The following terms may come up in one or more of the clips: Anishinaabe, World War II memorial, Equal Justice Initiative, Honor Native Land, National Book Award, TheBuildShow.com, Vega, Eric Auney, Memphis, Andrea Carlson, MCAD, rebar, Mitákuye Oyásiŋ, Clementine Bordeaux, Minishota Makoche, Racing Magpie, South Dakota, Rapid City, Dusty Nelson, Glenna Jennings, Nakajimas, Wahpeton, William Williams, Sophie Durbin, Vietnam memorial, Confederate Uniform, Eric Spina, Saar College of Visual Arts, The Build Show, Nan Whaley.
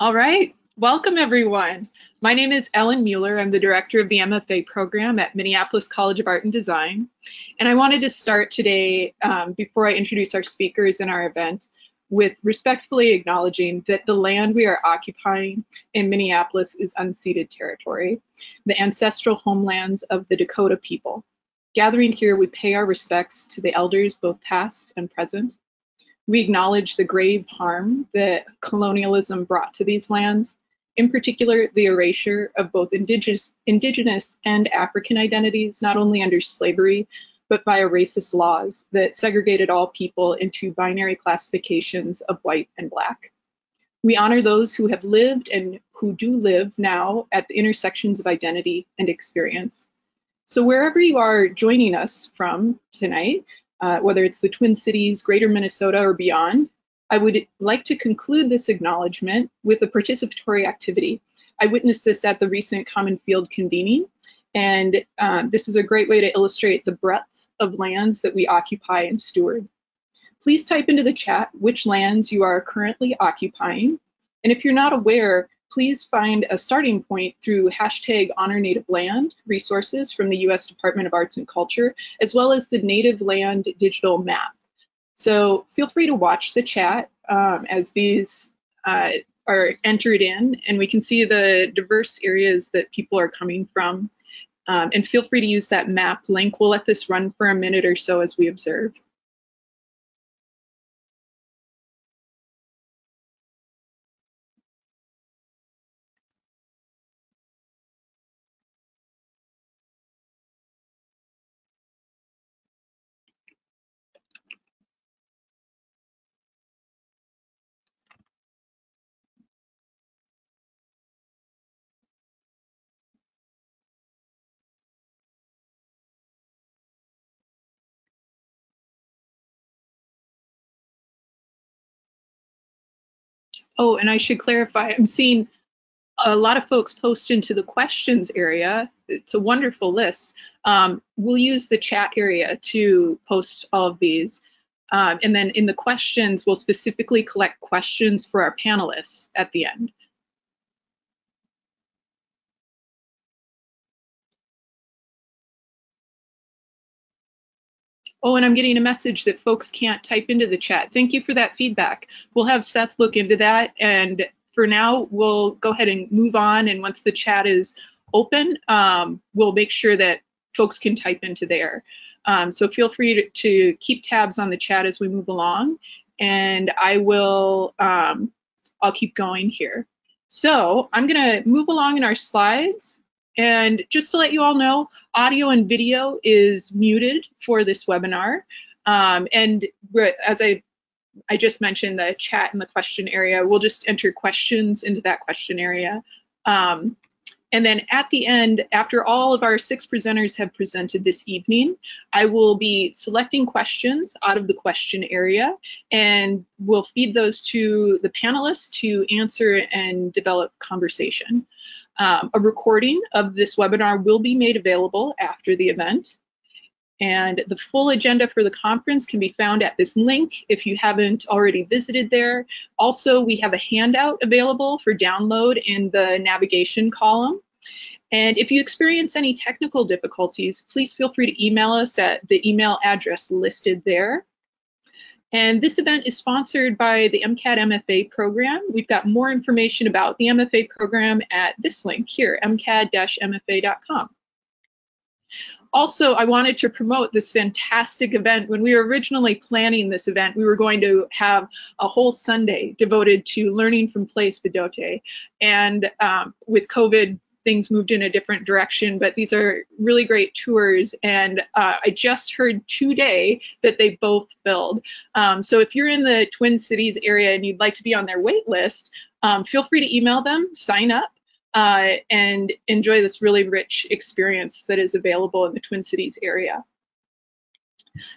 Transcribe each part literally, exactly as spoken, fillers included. All right, welcome everyone. My name is Ellen Mueller. I'm the director of the M F A program at Minneapolis College of Art and Design. And I wanted to start today, um, before I introduce our speakers and our event, with respectfully acknowledging that the land we are occupying in Minneapolis is unceded territory, the ancestral homelands of the Dakota people. Gathering here, we pay our respects to the elders, both past and present. We acknowledge the grave harm that colonialism brought to these lands, in particular, the erasure of both indigenous, indigenous and African identities, not only under slavery, but via racist laws that segregated all people into binary classifications of white and black. We honor those who have lived and who do live now at the intersections of identity and experience. So wherever you are joining us from tonight, Uh, whether it's the Twin Cities, Greater Minnesota, or beyond, I would like to conclude this acknowledgement with a participatory activity. I witnessed this at the recent Common Field convening, and um, this is a great way to illustrate the breadth of lands that we occupy and steward. Please type into the chat which lands you are currently occupying, and if you're not aware, please find a starting point through hashtag Honor Native Land resources from the U S Department of Arts and Culture, as well as the Native Land digital map. So feel free to watch the chat um, as these uh, are entered in, and we can see the diverse areas that people are coming from. Um, and feel free to use that map link. We'll let this run for a minute or so as we observe. Oh, and I should clarify, I'm seeing a lot of folks post into the questions area. It's a wonderful list. Um, we'll use the chat area to post all of these. Um, and then in the questions, we'll specifically collect questions for our panelists at the end. Oh, and I'm getting a message that folks can't type into the chat. Thank you for that feedback. We'll have Seth look into that. And for now, we'll go ahead and move on. And once the chat is open, um, we'll make sure that folks can type into there. Um, so feel free to, to keep tabs on the chat as we move along. And I will, um, I'll keep going here. So I'm going to move along in our slides. And just to let you all know, audio and video is muted for this webinar. Um, and we're, as I, I just mentioned, the chat and the question area, we'll just enter questions into that question area. Um, and then at the end, after all of our six presenters have presented this evening, I will be selecting questions out of the question area, and we'll feed those to the panelists to answer and develop conversation. Um, a recording of this webinar will be made available after the event, and the full agenda for the conference can be found at this link if you haven't already visited there. Also, we have a handout available for download in the navigation column, and if you experience any technical difficulties, please feel free to email us at the email address listed there. And this event is sponsored by the M C A D M F A program. We've got more information about the M F A program at this link here, M C A D M F A dot com. Also, I wanted to promote this fantastic event. When we were originally planning this event, we were going to have a whole Sunday devoted to learning from place Bedote. And um, with COVID, things moved in a different direction, but these are really great tours, and uh, I just heard today that they both filled. Um, so if you're in the Twin Cities area and you'd like to be on their wait list, um, feel free to email them, sign up, uh, and enjoy this really rich experience that is available in the Twin Cities area.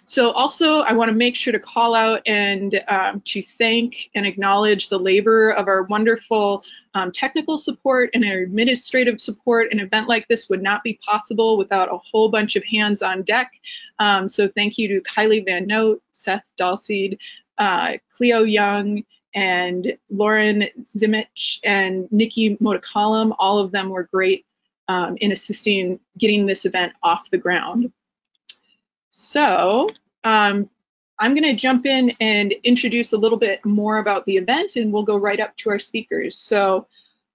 So also, I want to make sure to call out and um, to thank and acknowledge the labor of our wonderful um, technical support and administrative support. An event like this would not be possible without a whole bunch of hands on deck. Um, so thank you to Kylie Van Note, Seth Dalseed, uh, Cleo Young, and Lauren Zimich and Nikki Motocolum, all of them were great um, in assisting getting this event off the ground. So um, I'm going to jump in and introduce a little bit more about the event, and we'll go right up to our speakers. So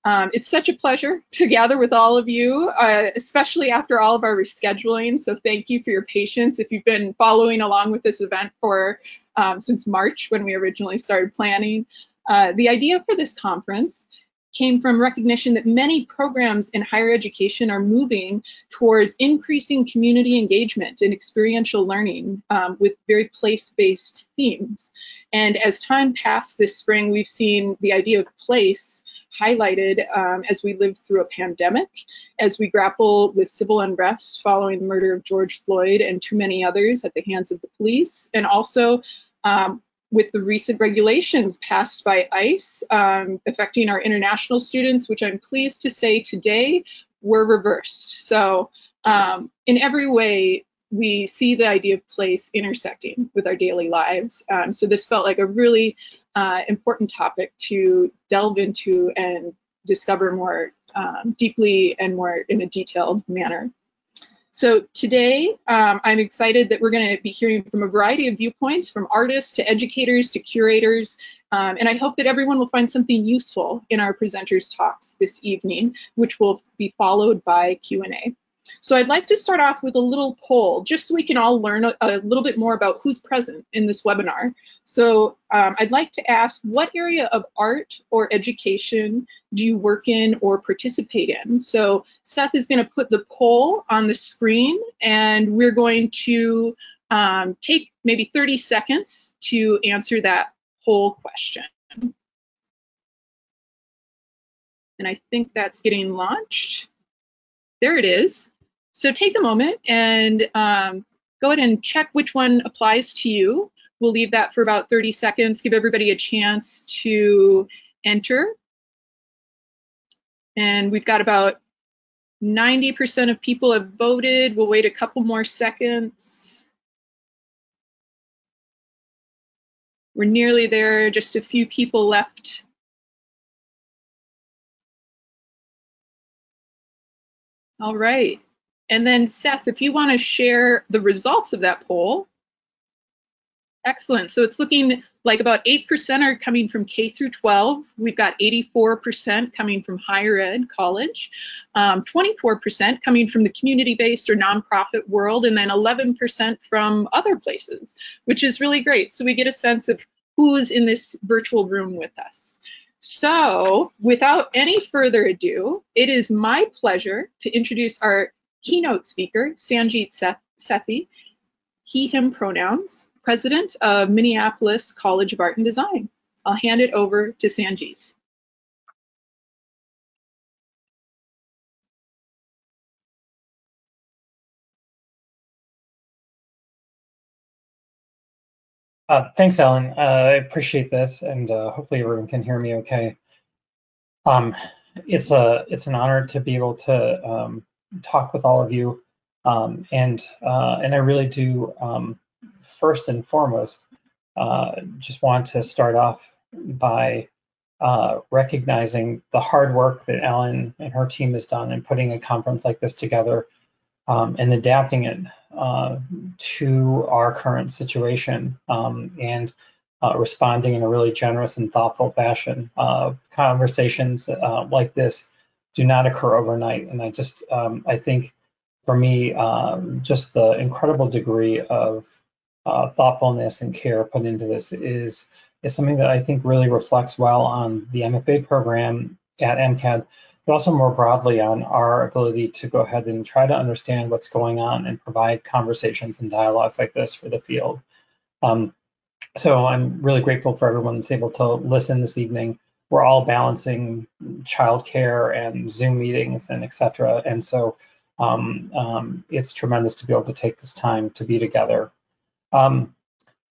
um, it's such a pleasure to gather with all of you, uh, especially after all of our rescheduling. So thank you for your patience. If you've been following along with this event for Um, since March, when we originally started planning. Uh, the idea for this conference came from recognition that many programs in higher education are moving towards increasing community engagement and experiential learning um, with very place-based themes. And as time passed this spring, we've seen the idea of place highlighted um, as we live through a pandemic, as we grapple with civil unrest following the murder of George Floyd and too many others at the hands of the police, and also Um, with the recent regulations passed by ICE um, affecting our international students, which I'm pleased to say today were reversed. So um, in every way, we see the idea of place intersecting with our daily lives. Um, so this felt like a really uh, important topic to delve into and discover more um, deeply and more in a detailed manner. So today, um, I'm excited that we're going to be hearing from a variety of viewpoints, from artists to educators to curators, um, and I hope that everyone will find something useful in our presenters' talks this evening, which will be followed by Q and A. So I'd like to start off with a little poll, just so we can all learn a, a little bit more about who's present in this webinar. So um, I'd like to ask, what area of art or education do you work in or participate in? So Seth is going to put the poll on the screen, and we're going to um, take maybe thirty seconds to answer that poll question. And I think that's getting launched. There it is. So take a moment and um, go ahead and check which one applies to you. We'll leave that for about thirty seconds, give everybody a chance to enter. And we've got about ninety percent of people have voted. We'll wait a couple more seconds. We're nearly there, just a few people left. All right. And then Seth, if you want to share the results of that poll. Excellent. So it's looking like about eight percent are coming from K through twelve. We've got eighty-four percent coming from higher ed college, um, twenty-four percent coming from the community-based or nonprofit world, and then eleven percent from other places, which is really great. So we get a sense of who's in this virtual room with us. So without any further ado, it is my pleasure to introduce our keynote speaker, Sanjit Sethi, he, him pronouns, president of Minneapolis College of Art and Design. I'll hand it over to Sanjit. Uh, thanks, Ellen. Uh, I appreciate this, and uh, hopefully everyone can hear me okay. Um, it's a it's an honor to be able to um, talk with all of you, um, and uh, and I really do. Um, first and foremost, uh, just want to start off by uh, recognizing the hard work that Ellen and her team has done in putting a conference like this together Um, and adapting it uh, to our current situation um, and uh, responding in a really generous and thoughtful fashion. Uh, conversations uh, like this do not occur overnight. And I just, um, I think for me, um, just the incredible degree of uh, thoughtfulness and care put into this is, is something that I think really reflects well on the M F A program at M C A D, but also more broadly on our ability to go ahead and try to understand what's going on and provide conversations and dialogues like this for the field. Um, so I'm really grateful for everyone that's able to listen this evening. We're all balancing childcare and Zoom meetings and et cetera. And so um, um, it's tremendous to be able to take this time to be together. Um,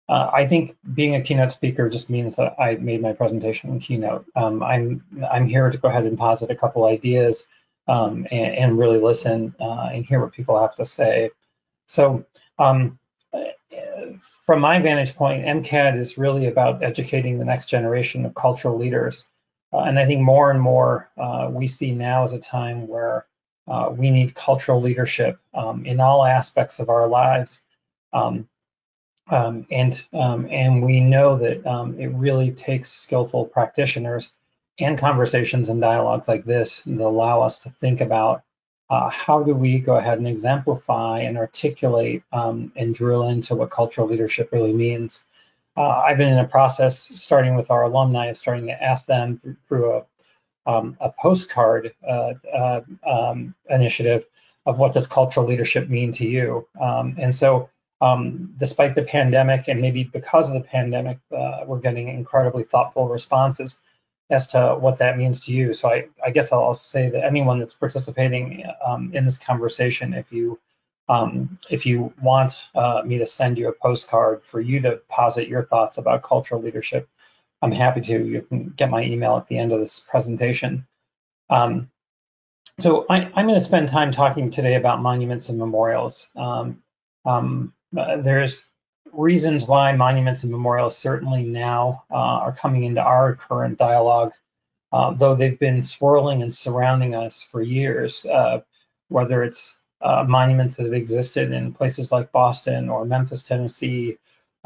Uh, I think being a keynote speaker just means that I made my presentation in Keynote. Um, I'm I'm here to go ahead and posit a couple ideas um, and, and really listen uh, and hear what people have to say. So um, from my vantage point, M CAD is really about educating the next generation of cultural leaders. Uh, and I think more and more uh, we see now is a time where uh, we need cultural leadership um, in all aspects of our lives. Um, um, and, um, and we know that um, it really takes skillful practitioners and conversations and dialogues like this that allow us to think about Uh, how do we go ahead and exemplify and articulate um, and drill into what cultural leadership really means? Uh, I've been in a process, starting with our alumni, of starting to ask them through, through a, um, a postcard uh, uh, um, initiative of what does cultural leadership mean to you? Um, and so um, despite the pandemic, and maybe because of the pandemic, uh, we're getting incredibly thoughtful responses as to what that means to you. So I, I guess I'll also say that anyone that's participating um, in this conversation, if you um, if you want uh, me to send you a postcard for you to posit your thoughts about cultural leadership, I'm happy to. You can get my email at the end of this presentation. Um, so I, I'm going to spend time talking today about monuments and memorials. Um, um, there's reasons why monuments and memorials certainly now uh, are coming into our current dialogue, uh, though they've been swirling and surrounding us for years, uh, whether it's uh, monuments that have existed in places like Boston or Memphis, Tennessee,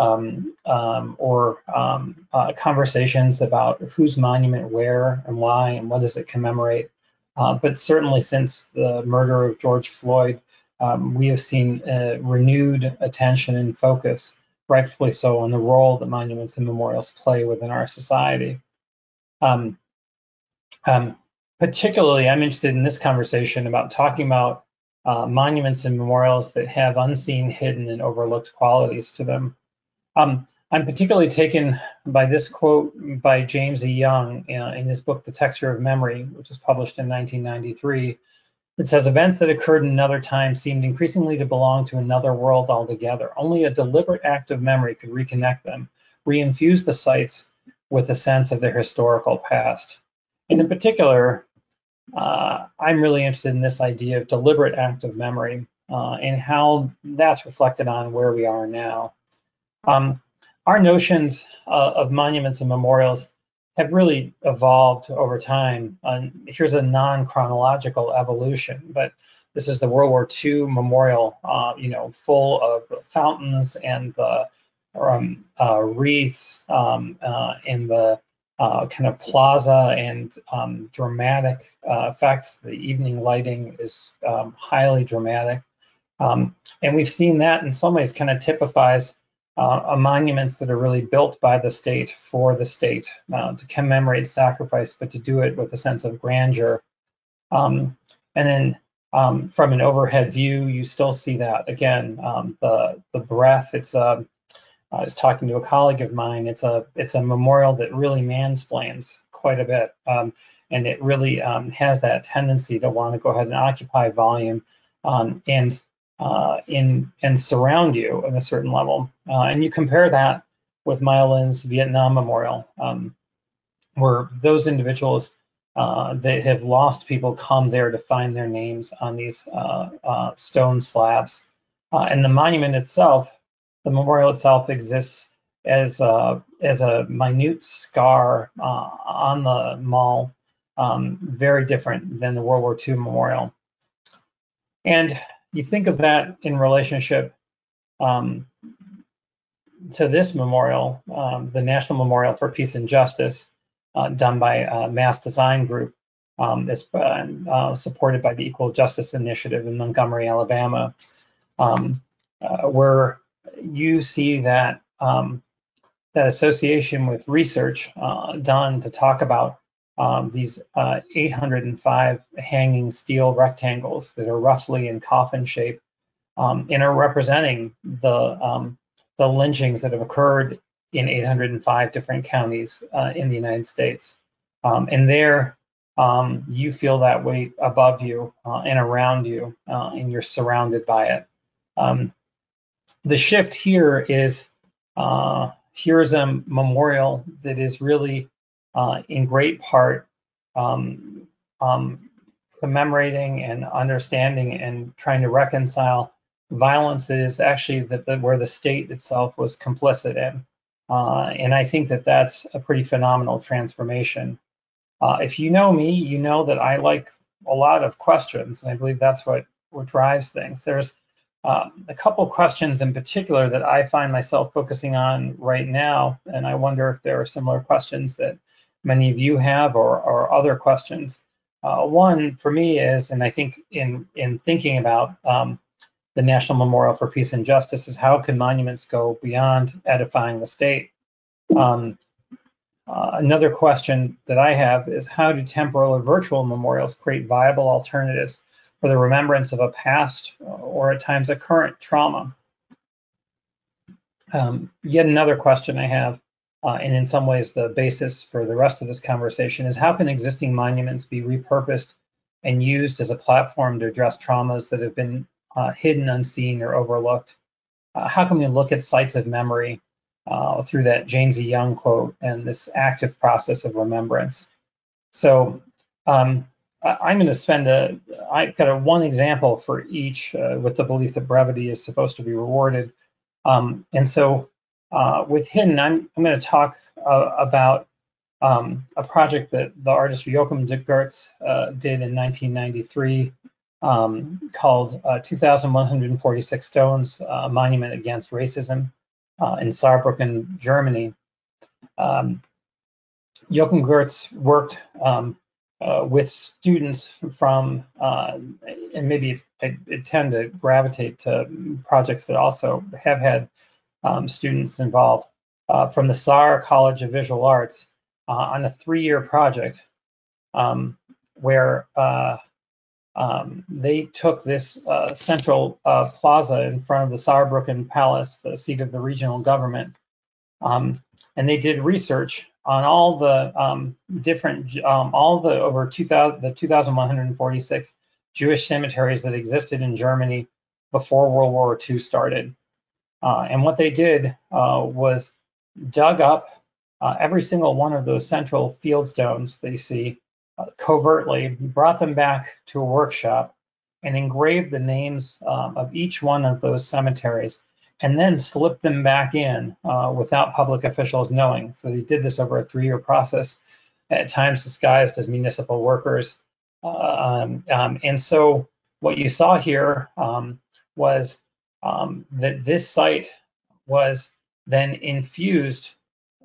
um, um, or um, uh, conversations about whose monument where and why and what does it commemorate. Uh, but certainly since the murder of George Floyd, Um, we have seen uh, renewed attention and focus, rightfully so, on the role that monuments and memorials play within our society. Um, um, particularly, I'm interested in this conversation about talking about uh, monuments and memorials that have unseen, hidden, and overlooked qualities to them. Um, I'm particularly taken by this quote by James E. Young uh, in his book, The Texture of Memory, which was published in nineteen ninety-three. It says, events that occurred in another time seemed increasingly to belong to another world altogether. Only a deliberate act of memory could reconnect them, reinfuse the sites with a sense of their historical past. And in particular, uh, I'm really interested in this idea of deliberate act of memory uh, and how that's reflected on where we are now. Um, our notions uh, of monuments and memorials have really evolved over time. Uh, here's a non-chronological evolution, but this is the World War Two memorial, uh, you know, full of fountains and the um, uh, wreaths um, uh, and the uh, kind of plaza and um, dramatic uh, effects. The evening lighting is um, highly dramatic. Um, and we've seen that in some ways kind of typifies Uh, monuments that are really built by the state for the state uh, to commemorate sacrifice, but to do it with a sense of grandeur. Um, and then um, from an overhead view, you still see that again. Um, the the breath. It's uh, I was talking to a colleague of mine. It's a it's a memorial that really mansplains quite a bit, um, and it really um, has that tendency to want to go ahead and occupy volume um, and. Uh, in and surround you at a certain level. Uh, and you compare that with Maya Lin's Vietnam Memorial, um, where those individuals uh, that have lost people come there to find their names on these uh, uh, stone slabs. Uh, and the monument itself, the memorial itself, exists as a, as a minute scar uh, on the mall, um, very different than the World War Two memorial. And you think of that in relationship um, to this memorial, um, the National Memorial for Peace and Justice, uh, done by a mass design group um, is uh, supported by the Equal Justice Initiative in Montgomery, Alabama, um, uh, where you see that, um, that association with research uh, done to talk about Um, these uh, eight hundred five hanging steel rectangles that are roughly in coffin shape um, and are representing the um, the lynchings that have occurred in eight hundred five different counties uh, in the United States. Um, and there um, you feel that weight above you uh, and around you, uh, and you're surrounded by it. Um, the shift here is uh, here's a memorial that is really Uh, in great part, um, um, commemorating and understanding and trying to reconcile violence that is actually the, the, where the state itself was complicit in. Uh, and I think that that's a pretty phenomenal transformation. Uh, if you know me, you know that I like a lot of questions, and I believe that's what, what drives things. There's um, a couple questions in particular that I find myself focusing on right now, and I wonder if there are similar questions that many of you have, or, or other questions. Uh, one for me is, and I think in, in thinking about um, the National Memorial for Peace and Justice, is how can monuments go beyond edifying the state? Um, uh, another question that I have is, how do temporal or virtual memorials create viable alternatives for the remembrance of a past or at times a current trauma? Um, yet another question I have, uh, and in some ways the basis for the rest of this conversation, is how can existing monuments be repurposed and used as a platform to address traumas that have been Uh, hidden, unseen, or overlooked? Uh, how can we look at sites of memory uh, through that James E. Young quote and this active process of remembrance? So um, I, I'm going to spend a, I've got a one example for each, uh, with the belief that brevity is supposed to be rewarded. Um, and so uh, with hidden, I'm, I'm going to talk uh, about um, a project that the artist Joachim Gertz uh, did in nineteen ninety-three. Um, called uh, two thousand one hundred forty-six Stones, a uh, Monument Against Racism uh, in Saarbrücken, Germany. Um, Joachim Gertz worked um, uh, with students from, uh, and maybe I, I tend to gravitate to projects that also have had um, students involved, uh, from the Saar College of Visual Arts uh, on a three-year project um, where uh, Um, they took this uh, central uh, plaza in front of the Saarbrücken Palace, the seat of the regional government, um, and they did research on all the um, different, um, all the over two thousand, the two thousand one hundred forty-six Jewish cemeteries that existed in Germany before World War Two started. Uh, and what they did uh, was dug up uh, every single one of those central field stones that you see, Uh, covertly, brought them back to a workshop and engraved the names um, of each one of those cemeteries, and then slipped them back in uh, without public officials knowing. So they did this over a three-year process, at times disguised as municipal workers. Um, um, and so what you saw here um, was um, that this site was then infused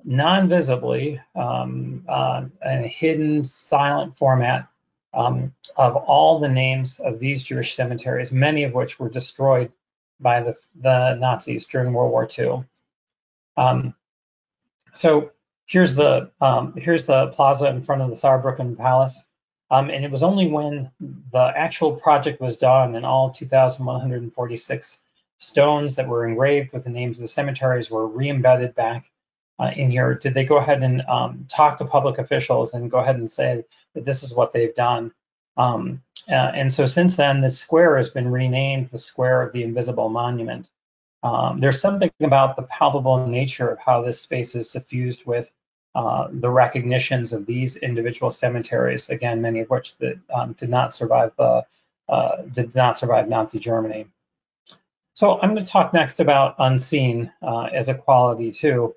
non-visibly, um, uh, in a hidden, silent format, um, of all the names of these Jewish cemeteries, many of which were destroyed by the, the Nazis during World War Two. Um, so here's the um, here's the plaza in front of the Saarbrücken Palace, um, and it was only when the actual project was done and all two thousand one hundred forty-six stones that were engraved with the names of the cemeteries were re-embedded back Uh, in here, did they go ahead and um, talk to public officials and go ahead and say that this is what they've done? Um, uh, and so since then, the square has been renamed the Square of the Invisible Monument. Um, there's something about the palpable nature of how this space is suffused with uh, the recognitions of these individual cemeteries, again, many of which that um, did not survive uh, uh, did not survive Nazi Germany. So I'm going to talk next about unseen uh, as a quality too.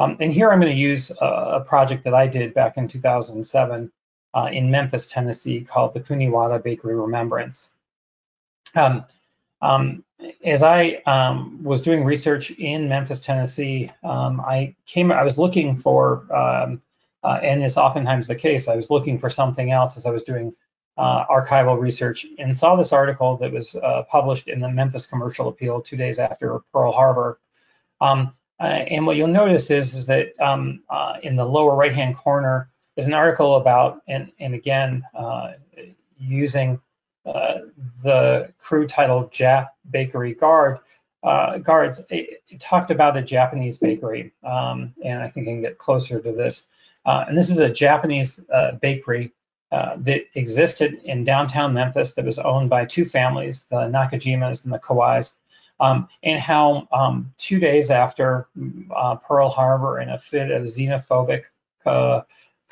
Um, and here I'm going to use a, a project that I did back in two thousand seven uh, in Memphis, Tennessee, called the Kuniwada Bakery Remembrance. Um, um, as I um, was doing research in Memphis, Tennessee, um, I came. I was looking for, um, uh, and it's oftentimes the case, I was looking for something else as I was doing uh, archival research, and saw this article that was uh, published in the Memphis Commercial Appeal two days after Pearl Harbor. Um, Uh, and what you'll notice is, is that um, uh, in the lower right-hand corner is an article about, and, and again, uh, using uh, the crew titled Jap Bakery Guard, uh, Guards, it, it talked about a Japanese bakery. Um, and I think I can get closer to this. Uh, and this is a Japanese uh, bakery uh, that existed in downtown Memphis that was owned by two families, the Nakajimas and the Kawais. Um, and how um, two days after uh, Pearl Harbor, in a fit of xenophobic uh,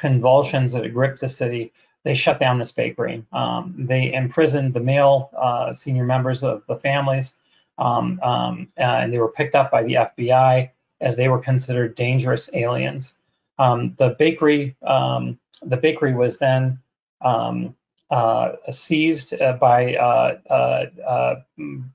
convulsions that had gripped the city, they shut down this bakery. Um, they imprisoned the male uh, senior members of the families, um, um, and they were picked up by the F B I as they were considered dangerous aliens. Um, the bakery, um, the bakery was then um, uh, seized uh, by uh, uh, uh,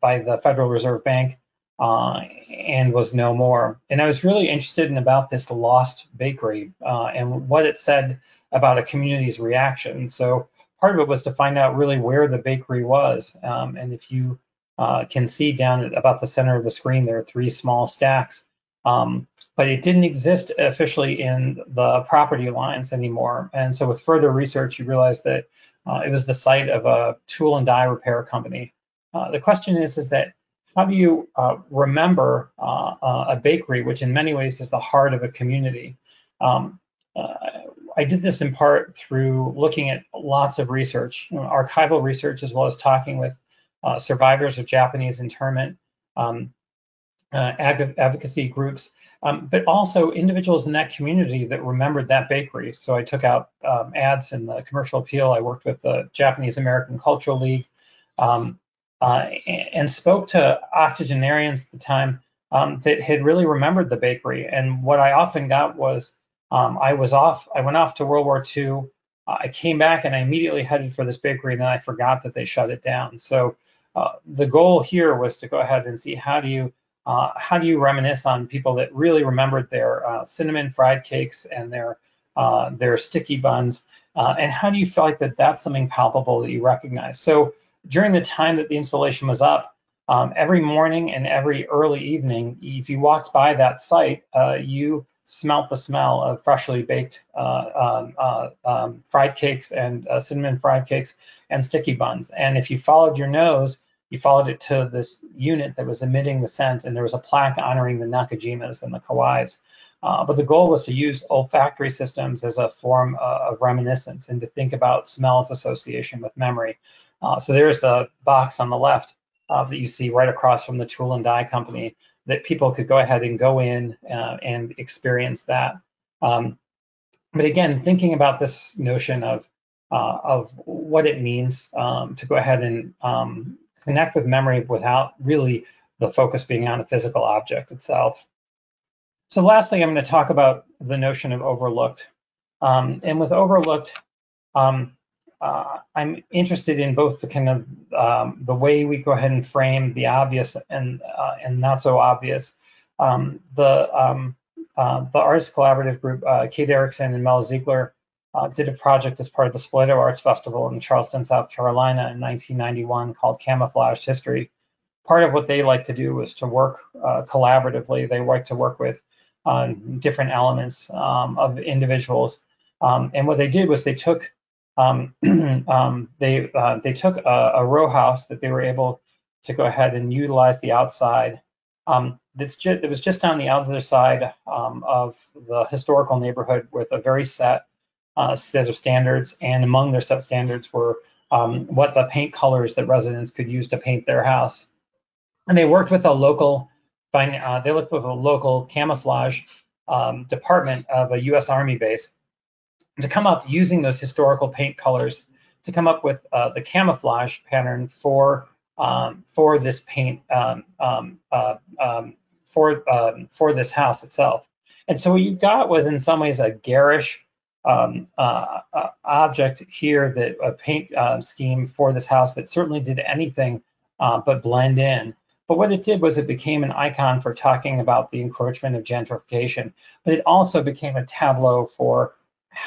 by the Federal Reserve Bank uh, and was no more. And I was really interested in about this lost bakery uh, and what it said about a community's reaction. So part of it was to find out really where the bakery was. Um, and if you uh, can see down at about the center of the screen, there are three small stacks. Um, but it didn't exist officially in the property lines anymore. And so with further research, you realize that uh, it was the site of a tool and die repair company. Uh, the question is, is that how do you uh, remember uh, a bakery, which in many ways is the heart of a community? Um, uh, I did this in part through looking at lots of research, you know, archival research, as well as talking with uh, survivors of Japanese internment, um, Uh, advocacy groups, um, but also individuals in that community that remembered that bakery. So I took out um, ads in the Commercial Appeal. I worked with the Japanese American Cultural League um, uh, and spoke to octogenarians at the time um, that had really remembered the bakery. And what I often got was um, I was off, I went off to World War Two. Uh, I came back and I immediately headed for this bakery, and then I forgot that they shut it down. So uh, the goal here was to go ahead and see how do you Uh, how do you reminisce on people that really remembered their uh, cinnamon fried cakes and their uh, their sticky buns, uh, and how do you feel like that that's something palpable that you recognize? So during the time that the installation was up, um, every morning and every early evening, if you walked by that site, uh, you smelt the smell of freshly baked uh, um, uh, um, fried cakes and uh, cinnamon fried cakes and sticky buns. And if you followed your nose, you followed it to this unit that was emitting the scent, and there was a plaque honoring the Nakajimas and the Kawais. Uh, but the goal was to use olfactory systems as a form uh, of reminiscence and to think about smells association with memory. Uh, so there's the box on the left uh, that you see right across from the tool and die company that people could go ahead and go in uh, and experience that. Um, but again, thinking about this notion of, uh, of what it means um, to go ahead and um, connect with memory without really the focus being on a physical object itself. So lastly, I'm going to talk about the notion of overlooked. Um, and with overlooked, um, uh, I'm interested in both the kind of um, the way we go ahead and frame the obvious and uh, and not so obvious. Um, the um, uh, the Arts Collaborative Group, uh, Kate Erickson and Mel Ziegler, Uh, did a project as part of the Spoleto Arts Festival in Charleston, South Carolina in nineteen ninety-one called Camouflaged History. Part of what they like to do was to work uh, collaboratively. They like to work with uh, different elements um, of individuals. Um, and what they did was they took um, um, they uh, they took a, a row house that they were able to go ahead and utilize the outside. Um, that's just, it was just on the other side um, of the historical neighborhood with a very set Uh, set of standards, and among their set standards were um, what the paint colors that residents could use to paint their house. And they worked with a local, uh, they looked with a local camouflage um, department of a U S Army base to come up using those historical paint colors to come up with uh, the camouflage pattern for um, for this paint um, um, uh, um, for um, for this house itself. And so what you got was in some ways a garish Um, uh, uh, object here, that a paint uh, scheme for this house that certainly did anything uh, but blend in. But what it did was it became an icon for talking about the encroachment of gentrification, but it also became a tableau for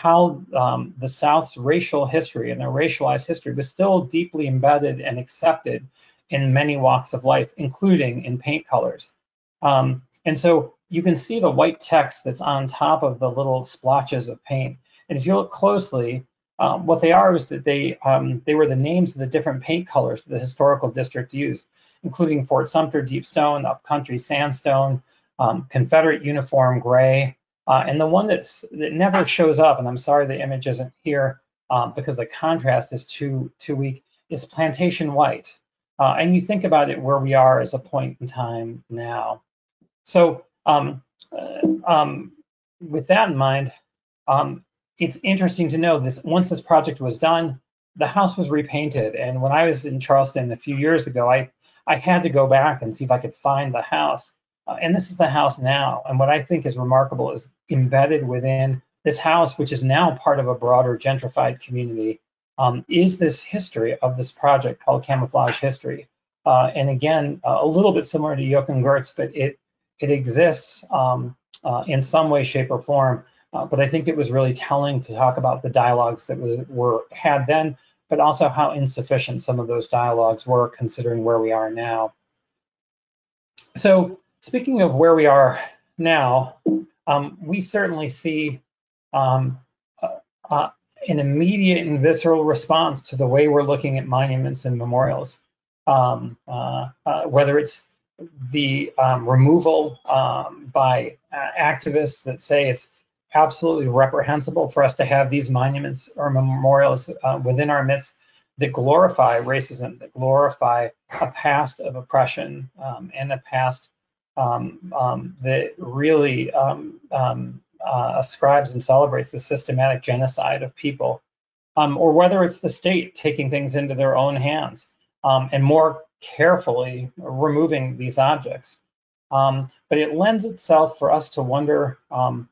how um, the South's racial history and their racialized history was still deeply embedded and accepted in many walks of life, including in paint colors. Um, and so you can see the white text that's on top of the little splotches of paint. And if you look closely, um, what they are is that they um, they were the names of the different paint colors that the historical district used, including Fort Sumter Deep Stone, Upcountry Sandstone, um, Confederate Uniform Gray, uh, and the one that's, that never shows up, and I'm sorry the image isn't here um, because the contrast is too, too weak, is Plantation White. Uh, and you think about it where we are as a point in time now. So um, uh, um, with that in mind, um, it's interesting to know this. Once this project was done, the house was repainted. And when I was in Charleston a few years ago, I, I had to go back and see if I could find the house. Uh, and this is the house now. And what I think is remarkable is embedded within this house, which is now part of a broader gentrified community, um, is this history of this project called Camouflage History. Uh, and again, uh, a little bit similar to Joachim Gertz, but it it exists um, uh, in some way, shape, or form. Uh, but I think it was really telling to talk about the dialogues that was were had then, but also how insufficient some of those dialogues were considering where we are now. So speaking of where we are now, um, we certainly see um, uh, uh, an immediate and visceral response to the way we're looking at monuments and memorials, um, uh, uh, whether it's the um, removal um, by uh, activists that say it's absolutely reprehensible for us to have these monuments or memorials uh, within our midst that glorify racism, that glorify a past of oppression um, and a past um, um, that really um, um, uh, ascribes and celebrates the systematic genocide of people, um, or whether it's the state taking things into their own hands um, and more carefully removing these objects. Um, but it lends itself for us to wonder, um,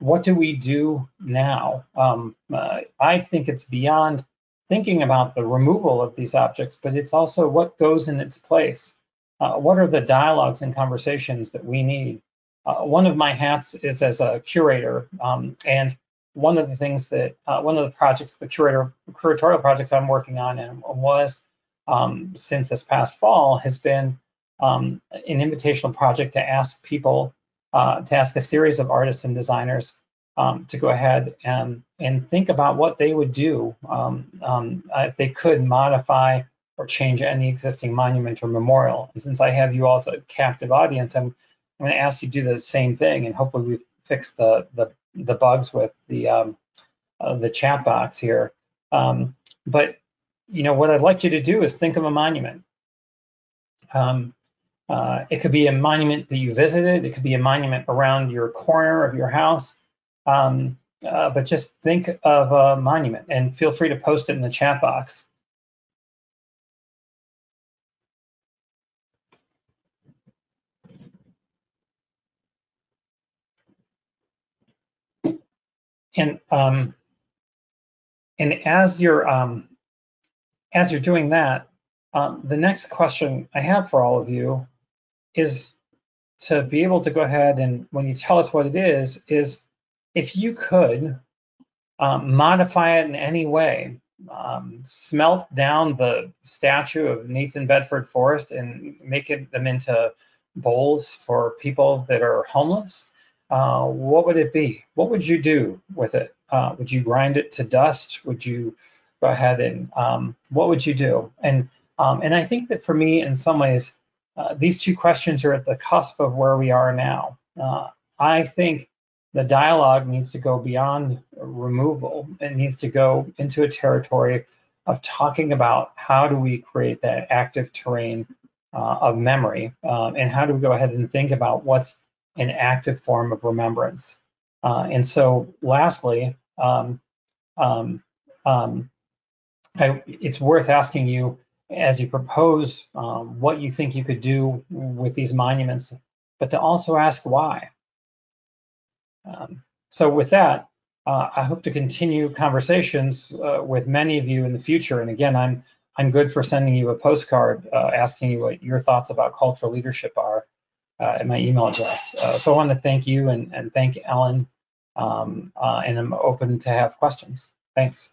what do we do now? Um, uh, I think it's beyond thinking about the removal of these objects, but it's also what goes in its place. Uh, what are the dialogues and conversations that we need? Uh, one of my hats is as a curator, um, and one of the things that, uh, one of the projects, the curator, curatorial projects I'm working on and was um, since this past fall has been um, an invitational project to ask people Uh, to ask a series of artists and designers um, to go ahead and, and think about what they would do um, um, if they could modify or change any existing monument or memorial. And since I have you all as a captive audience, I'm, I'm going to ask you to do the same thing, and hopefully we fix the, the, the bugs with the, um, uh, the chat box here. Um, but, you know, what I'd like you to do is think of a monument. Um, Uh, it could be a monument that you visited. It could be a monument around your corner of your house. Um, uh, but just think of a monument and feel free to post it in the chat box. And um, and as you're um, as you're doing that, um, the next question I have for all of you is to be able to go ahead and, when you tell us what it is, is if you could um, modify it in any way, um, smelt down the statue of Nathan Bedford Forrest and make it, them into bowls for people that are homeless, uh, what would it be? What would you do with it? Uh, would you grind it to dust? Would you go ahead and, um, what would you do? And, um, and I think that for me, in some ways, Uh, these two questions are at the cusp of where we are now. Uh, I think the dialogue needs to go beyond removal. It needs to go into a territory of talking about how do we create that active terrain uh, of memory, uh, and how do we go ahead and think about what's an active form of remembrance. Uh, and so lastly, um, um, um, I, it's worth asking you, as you propose um, what you think you could do with these monuments, but to also ask why. Um, so with that, uh, I hope to continue conversations uh, with many of you in the future. And again, I'm I'm good for sending you a postcard uh, asking you what your thoughts about cultural leadership are uh, at my email address. Uh, so I want to thank you and, and thank Ellen, um, uh, and I'm open to have questions. Thanks.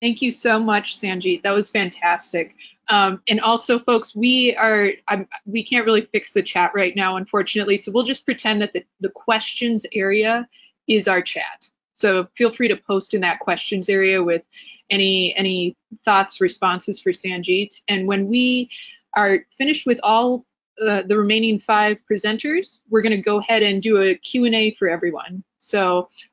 Thank you so much, Sanjit. That was fantastic. Um, and also, folks, we are I'm, we can't really fix the chat right now, unfortunately. So we'll just pretend that the, the questions area is our chat. So feel free to post in that questions area with any any thoughts, responses for Sanjit. And when we are finished with all uh, the remaining five presenters, we're going to go ahead and do a Q and A for everyone. So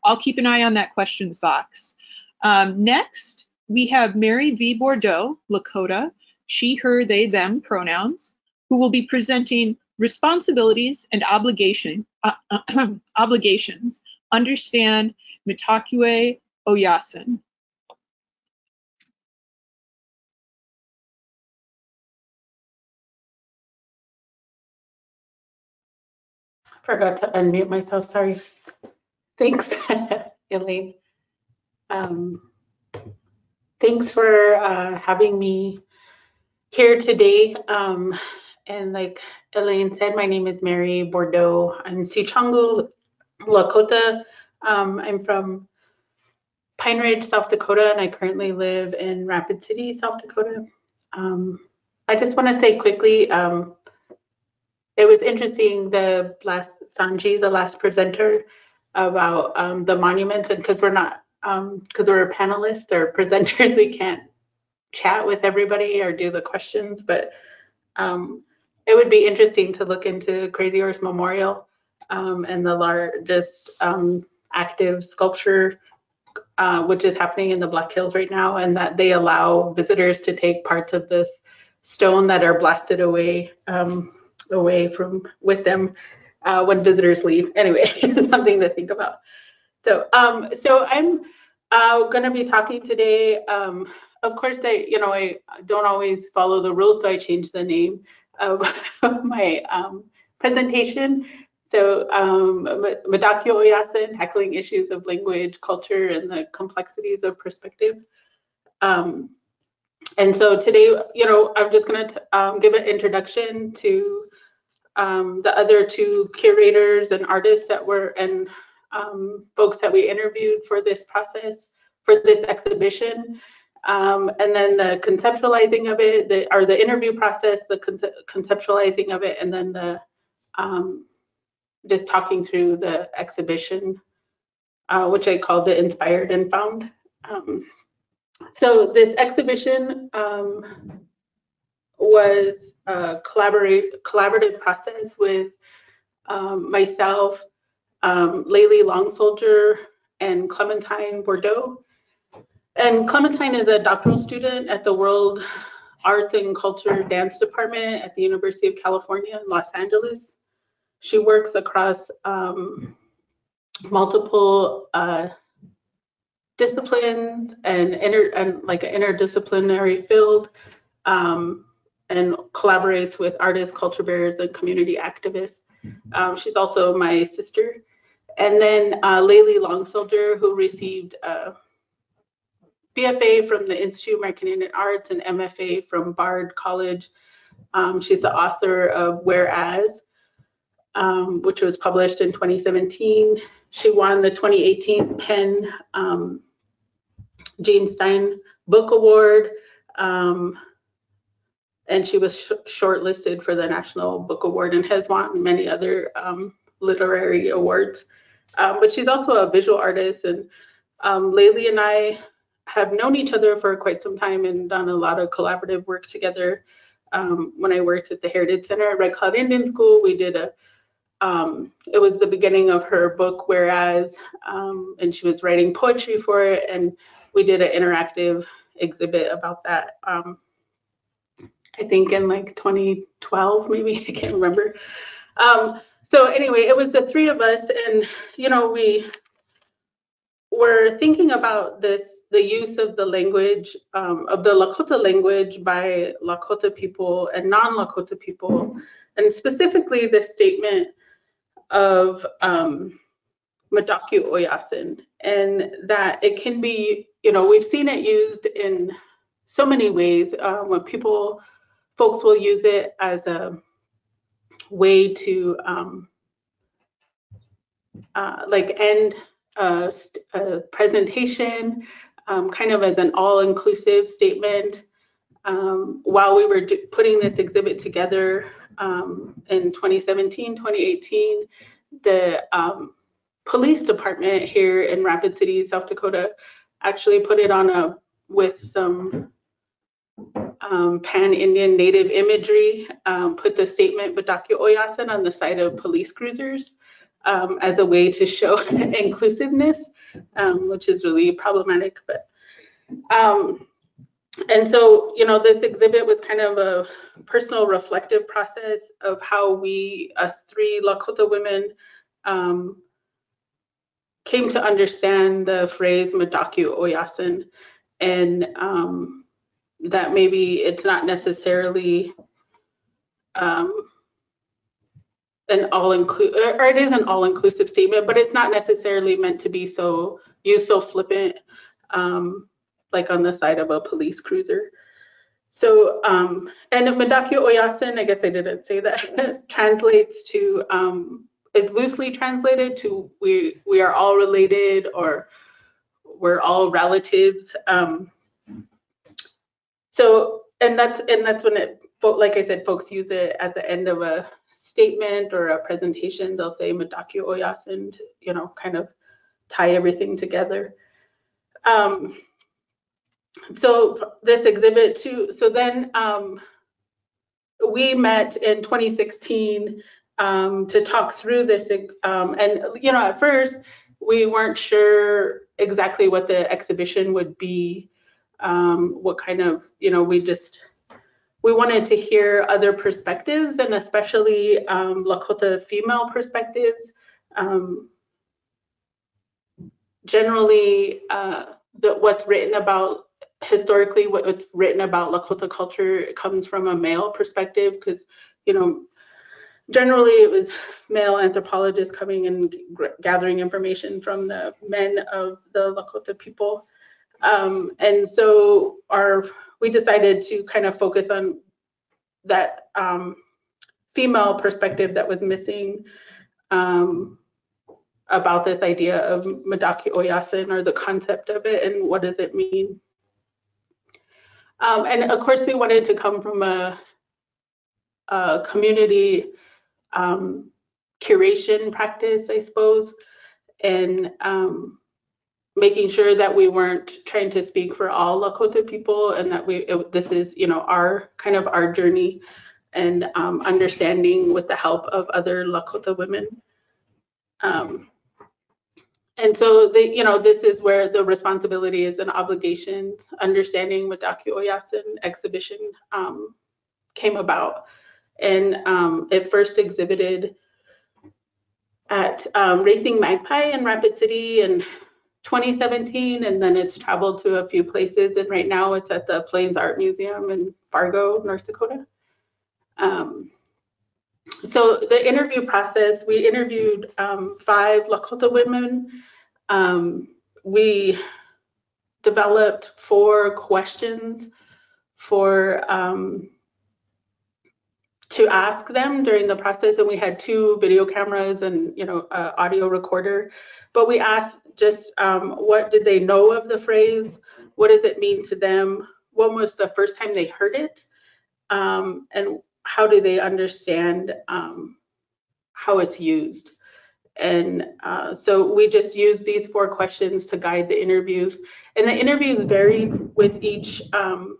I'll keep an eye on that questions box. Um, next, we have Mary V. Bordeaux, Lakota, she, her, they, them pronouns, who will be presenting responsibilities and obligation, uh, obligations, understand Mitákuye Oyásiŋ. forgot to unmute myself, sorry. Thanks, Elaine. Um, thanks for uh, having me here today. Um, and like Elaine said, my name is Mary Bordeaux. I'm Sichangu, Lakota. Um, I'm from Pine Ridge, South Dakota, and I currently live in Rapid City, South Dakota. Um, I just want to say quickly, um, it was interesting, the last Sanji, the last presenter, about um, the monuments, and because we're not, because um, we're panelists or presenters, we can't chat with everybody or do the questions, but um, it would be interesting to look into Crazy Horse Memorial um, and the largest um, active sculpture, uh, which is happening in the Black Hills right now, and that they allow visitors to take parts of this stone that are blasted away um, away from with them uh, when visitors leave. Anyway, something to think about. So, um, so I'm uh, going to be talking today. Um, of course, I, you know, I don't always follow the rules, so I changed the name of my um, presentation. So, um, Mitákuye Oyásiŋ, Tackling Issues of Language, Culture, and the Complexities of Perspective. Um, And so today, you know, I'm just going to um, give an introduction to um, the other two curators and artists that were and um, folks that we interviewed for this process, for this exhibition, um, and then the conceptualizing of it, the, or the interview process, the conce conceptualizing of it, and then the um, just talking through the exhibition, uh, which I called the Inspired and Found. Um, So this exhibition um, was a collaborate, collaborative process with um, myself, um, Layli Long Soldier, and Clementine Bordeaux. And Clementine is a doctoral student at the World Arts and Culture Dance Department at the University of California in Los Angeles. She works across um, multiple uh, disciplines and, inter, and like an interdisciplinary field, um, and collaborates with artists, culture bearers, and community activists. Um, she's also my sister. And then uh, Layli Long Soldier, who received a B F A from the Institute of American Indian Arts and M F A from Bard College. Um, she's the author of Whereas, um, which was published in twenty seventeen. She won the twenty eighteen Penn um, Gene Stein Book Award, um, and she was sh shortlisted for the National Book Award and has won many other um, literary awards. Um, but she's also a visual artist, and um, Layli and I have known each other for quite some time and done a lot of collaborative work together. Um, when I worked at the Heritage Center at Red Cloud Indian School, we did a Um, it was the beginning of her book, Whereas, um, and she was writing poetry for it, and we did an interactive exhibit about that, um, I think in like twenty twelve, maybe, I can't remember. Um, so anyway, it was the three of us, and, you know, we were thinking about this, the use of the language, um, of the Lakota language by Lakota people and non-Lakota people, and specifically the statement of um, Mitákuye Oyásiŋ, and that it can be, you know, we've seen it used in so many ways, uh, when people, folks will use it as a way to um, uh, like end a, a presentation, um, kind of as an all-inclusive statement. Um, while we were putting this exhibit together um, in twenty seventeen, twenty eighteen, the um, police department here in Rapid City, South Dakota, actually put it on a with some um, pan-Indian native imagery, um, put the statement Mitákuye Oyásiŋ on the side of police cruisers um, as a way to show inclusiveness, um, which is really problematic. But um, And so, you know, this exhibit was kind of a personal reflective process of how we, us three Lakota women, um, came to understand the phrase Mitákuye Oyásiŋ, and um, that maybe it's not necessarily um, an all-inclusive, or it is an all-inclusive statement, but it's not necessarily meant to be so used so flippant, um, like on the side of a police cruiser. So, um, and Mitákuye Oyásiŋ, I guess I didn't say that, translates to, um, is loosely translated to we, we are all related, or we're all relatives. Um, so, and that's, and that's when it, like I said, folks use it at the end of a statement or a presentation. They'll say Mitákuye Oyásiŋ, you know, kind of tie everything together. Um, so this exhibit too, so then um, we met in twenty sixteen um, to talk through this. Um, and, you know, at first we weren't sure exactly what the exhibition would be, um, what kind of, you know, we just, we wanted to hear other perspectives, and especially um, Lakota female perspectives. Um, generally, uh, the, what's written about, historically, what's written about Lakota culture comes from a male perspective, because, you know, generally it was male anthropologists coming and gathering information from the men of the Lakota people. Um, and so our, we decided to kind of focus on that um, female perspective that was missing um, about this idea of Mitákuye Oyásiŋ, or the concept of it, and what does it mean. Um, and of course, we wanted to come from a, a community um, curation practice, I suppose, and um, making sure that we weren't trying to speak for all Lakota people, and that we it, this is, you know, our kind of our journey, and um, understanding with the help of other Lakota women. Um, and so, the, you know, this is where the responsibility is an obligation, understanding Mitákuye Oyásiŋ exhibition um, came about. And um, it first exhibited at um, Racing Magpie in Rapid City in twenty seventeen, and then it's traveled to a few places, and right now it's at the Plains Art Museum in Fargo, North Dakota. Um, So the interview process, we interviewed um, five Lakota women. Um, we developed four questions for um, to ask them during the process, and we had two video cameras and, you know, uh, audio recorder. But we asked just um, what did they know of the phrase? What does it mean to them? When was the first time they heard it? Um, and how do they understand um, how it's used? And uh, so we just used these four questions to guide the interviews. And the interviews varied with each um,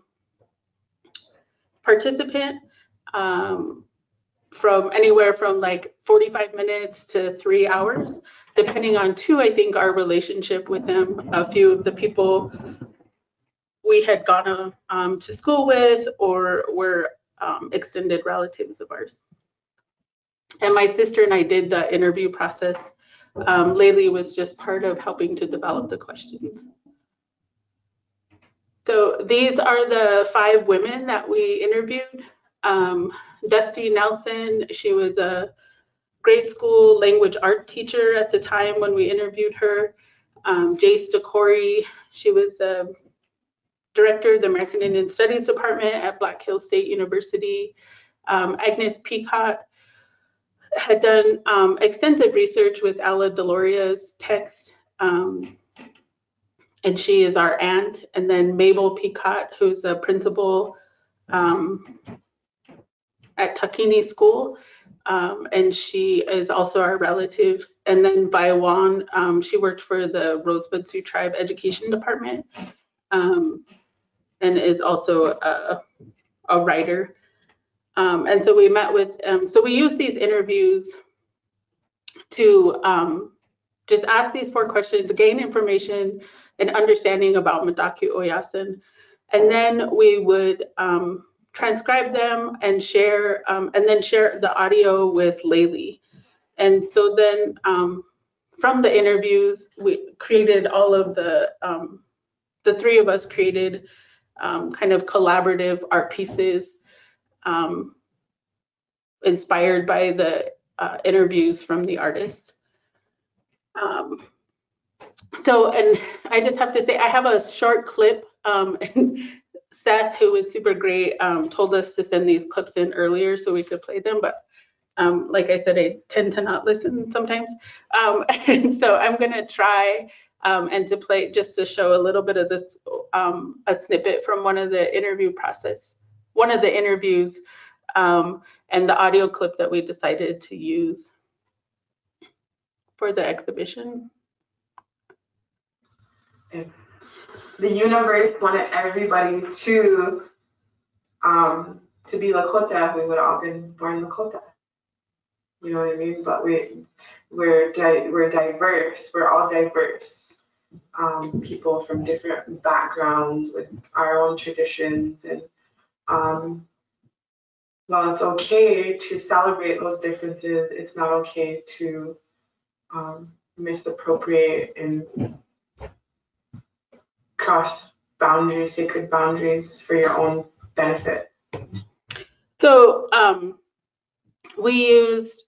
participant um, from anywhere from like forty-five minutes to three hours, depending on two, I think, our relationship with them. A few of the people we had gone um, to school with, or were Um, extended relatives of ours. And my sister and I did the interview process. Um, Layli was just part of helping to develop the questions. So these are the five women that we interviewed. Um, Dusty Nelson, she was a grade school language art teacher at the time when we interviewed her. Um, Jace DeCorey, she was a director of the American Indian Studies Department at Black Hills State University. Um, Agnes Peacock had done um, extensive research with Alla Deloria's text, um, and she is our aunt. And then Mabel Peacock, who's a principal um, at Tuckini School, um, and she is also our relative. And then Baiwan, um, she worked for the Rosebud Sioux Tribe Education Department, um, and is also a, a writer. Um, and so we met with, um, so we use these interviews to um, just ask these four questions to gain information and understanding about Mitákuye Oyásiŋ. And then we would um, transcribe them and share, um, and then share the audio with Layli. And so then um, from the interviews, we created all of the, um, the three of us created Um, kind of collaborative art pieces um, inspired by the uh, interviews from the artists. Um, so, and I just have to say, I have a short clip. Um, and Seth, who is super great, um, told us to send these clips in earlier so we could play them. But um, like I said, I tend to not listen sometimes. Um, and so I'm going to try um, and to play just to show a little bit of this, um, a snippet from one of the interview process, one of the interviews, um, and the audio clip that we decided to use for the exhibition. If the universe wanted everybody to um, to be Lakota, we would have all been born Lakota. You know what I mean? But we we're di we're diverse. We're all diverse um, people from different backgrounds with our own traditions, and um, while it's okay to celebrate those differences, it's not okay to um, misappropriate and cross boundaries, sacred boundaries, for your own benefit. So um, we used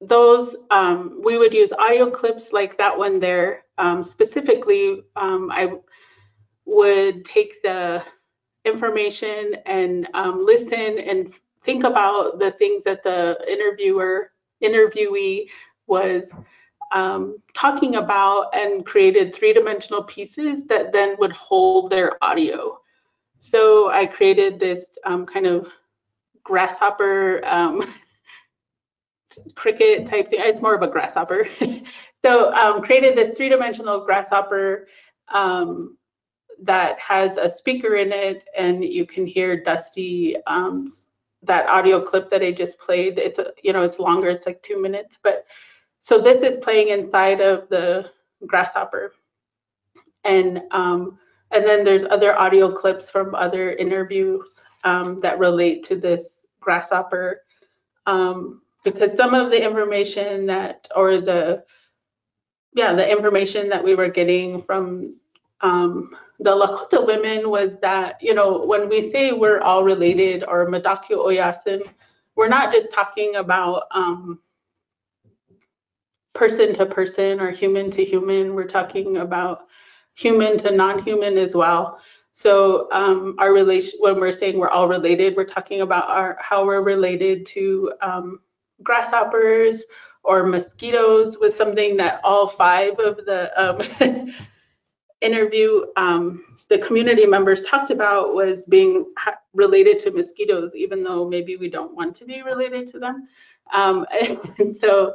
those, um, we would use audio clips like that one there. Um, specifically, um, I would take the information and um, listen and think about the things that the interviewer, interviewee was Um, talking about, and created three-dimensional pieces that then would hold their audio. So I created this um, kind of grasshopper, um, cricket type thing. It's more of a grasshopper. So um, created this three-dimensional grasshopper um, that has a speaker in it, and you can hear Dusty, um, that audio clip that I just played. It's, a, you know, it's longer, it's like two minutes, but so this is playing inside of the grasshopper. And, um, and then there's other audio clips from other interviews um, that relate to this grasshopper. Um, because some of the information that, or the, yeah, the information that we were getting from um, the Lakota women was that, you know, when we say we're all related, or Mitákuye Oyásiŋ, we're not just talking about, um, person to person or human to human. We're talking about human to non-human as well. So um, our relation, when we're saying we're all related, we're talking about our, how we're related to um, grasshoppers or mosquitoes, with something that all five of the um, interview, um, the community members talked about, was being related to mosquitoes, even though maybe we don't want to be related to them. Um, and, and so,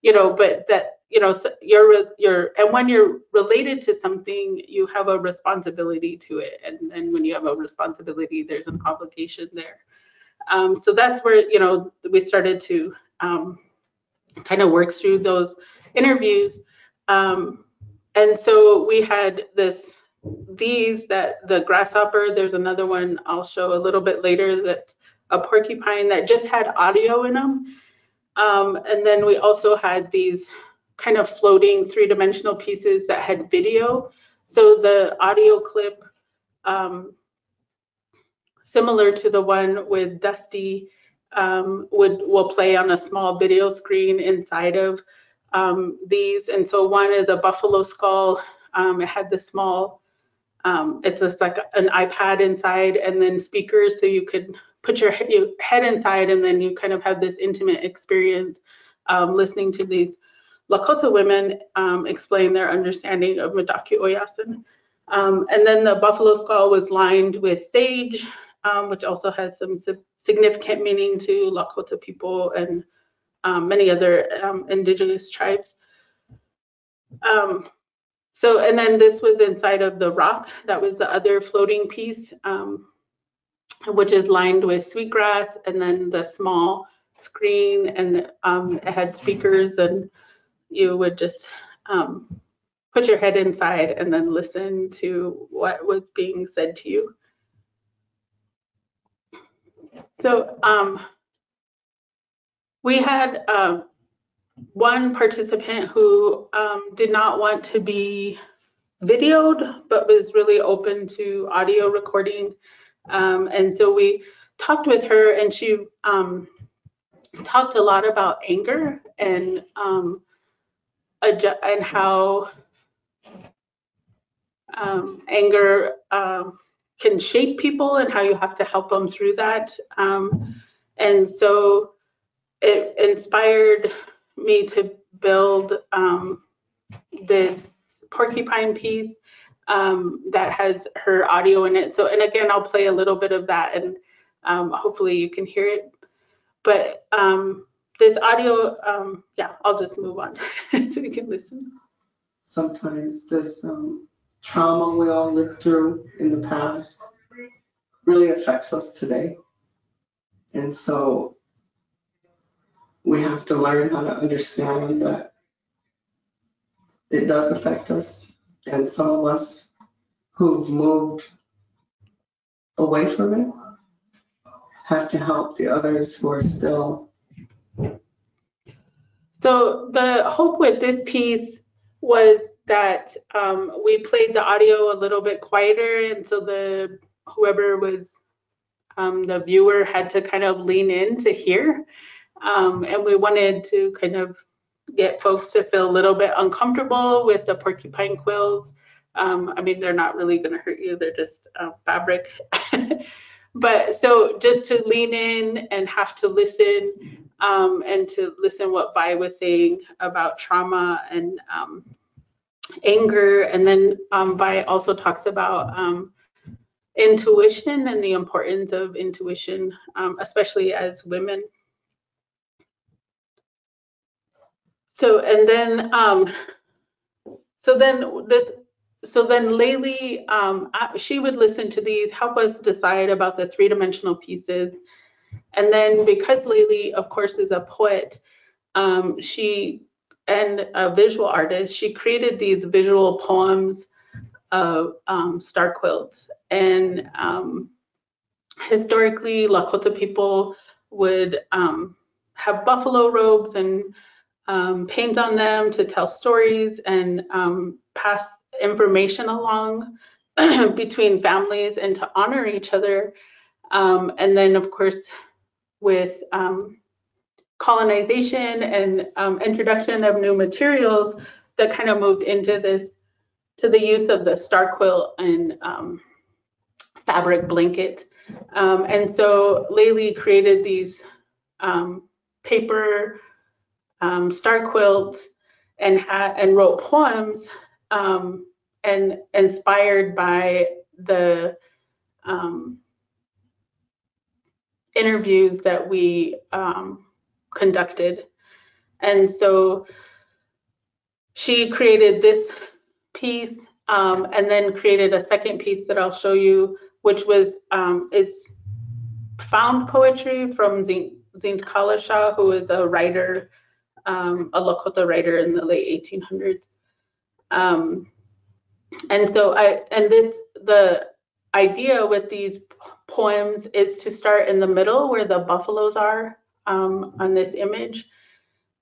you know, but that, you know, so you're, you're, and when you're related to something, you have a responsibility to it. And then when you have a responsibility, there's an obligation there. Um, so that's where, you know, we started to um, kind of work through those interviews. Um, and so we had this, these, that the grasshopper, there's another one I'll show a little bit later, that's a porcupine that just had audio in them. Um, and then we also had these kind of floating three-dimensional pieces that had video. So the audio clip, um, similar to the one with Dusty, um, would will play on a small video screen inside of um, these. And so one is a buffalo skull. Um, it had the small, um, it's just like an iPad inside, and then speakers, so you could put your head inside, and then you kind of have this intimate experience um, listening to these Lakota women um, explain their understanding of Mitákuye Oyásiŋ. Um, and then the buffalo skull was lined with sage, um, which also has some significant meaning to Lakota people and um, many other um, indigenous tribes. Um, so, and then this was inside of the rock. That was the other floating piece, Um, which is lined with sweetgrass, and then the small screen, and um, it had speakers, and you would just um, put your head inside and then listen to what was being said to you. So um, we had uh, one participant who um, did not want to be videoed, but was really open to audio recording. Um, and so we talked with her, and she um, talked a lot about anger and um, adju- and how um, anger um, can shape people and how you have to help them through that. Um, and so it inspired me to build um, this porcupine piece um, that has her audio in it. So, and again, I'll play a little bit of that, and um, hopefully you can hear it. But um, this audio, um, yeah, I'll just move on so you can listen. Sometimes this um, trauma we all lived through in the past really affects us today. And so we have to learn how to understand that it does affect us. And some of us who've moved away from it have to help the others who are still. So the hope with this piece was that um, we played the audio a little bit quieter, and so the whoever was um, the viewer had to kind of lean in to hear. Um, and we wanted to kind of get folks to feel a little bit uncomfortable with the porcupine quills. Um, I mean, they're not really gonna hurt you, they're just uh, fabric. But so just to lean in and have to listen um, and to listen what Vi was saying about trauma and um, anger. And then um, Vi also talks about um, intuition and the importance of intuition, um, especially as women. So, and then, um, so then this, So then Layli, um, she would listen to these, help us decide about the three-dimensional pieces. And then because Layli, of course, is a poet, um, she and a visual artist, she created these visual poems of um, star quilts. And um, historically, Lakota people would um, have buffalo robes and um, paint on them to tell stories and um, pass information along between families and to honor each other. Um, and then, of course, with um, colonization and um, introduction of new materials, that kind of moved into this, to the use of the star quilt and um, fabric blanket. Um, and so Layli created these um, paper um, star quilts and, ha and wrote poems um, and inspired by the um, interviews that we um, conducted. And so she created this piece um, and then created a second piece that I'll show you, which was um, it's found poetry from Zintkala Shah, who is a writer, um, a Lakota writer in the late eighteen hundreds. Um, and so I, and this, the idea with these poems is to start in the middle where the buffaloes are um, on this image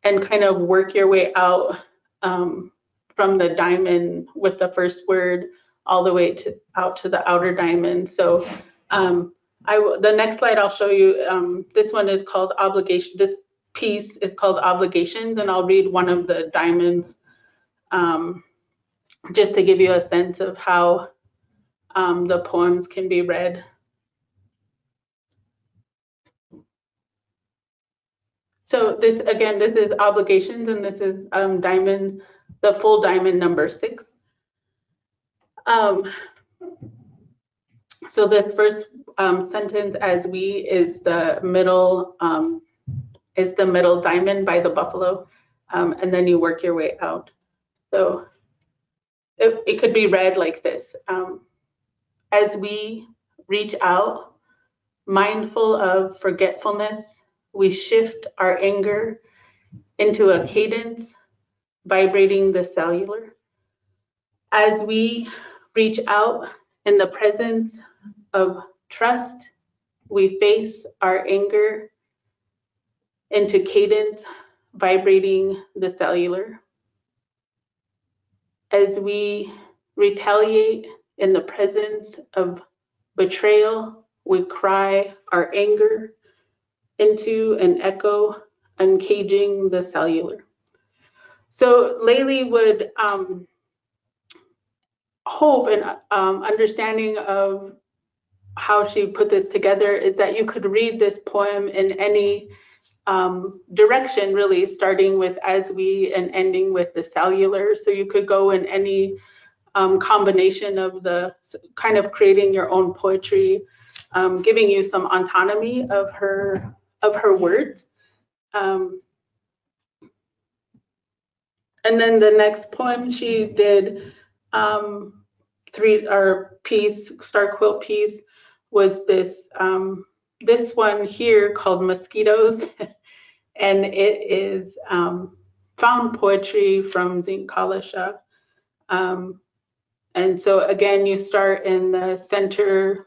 and kind of work your way out um, from the diamond with the first word all the way to out to the outer diamond. So um, I, the next slide I'll show you, um, this one is called Obligation. This piece is called Obligations, and I'll read one of the diamonds um, just to give you a sense of how um, the poems can be read. So this, again, this is Obligations, and this is um, diamond, the full diamond number six. Um, so this first um, sentence, as we, is the middle, um, is the middle diamond by the buffalo, um, and then you work your way out. So It, it could be read like this. Um, as we reach out, mindful of forgetfulness, we shift our anger into a cadence, vibrating the cellular. As we reach out in the presence of trust, we face our anger into cadence, vibrating the cellular. As we retaliate in the presence of betrayal, we cry our anger into an echo uncaging the cellular. So Layli would um, hope and um, understanding of how she put this together is that you could read this poem in any um, direction, really, starting with as we and ending with the cellular. So you could go in any um, combination of the kind of creating your own poetry, um, giving you some autonomy of her of her words. Um, And then the next poem she did, um, three or piece, star quilt piece, was this um, this one here called Mosquitoes, and it is um, found poetry from Zinkalisha. Um, and so again, you start in the center,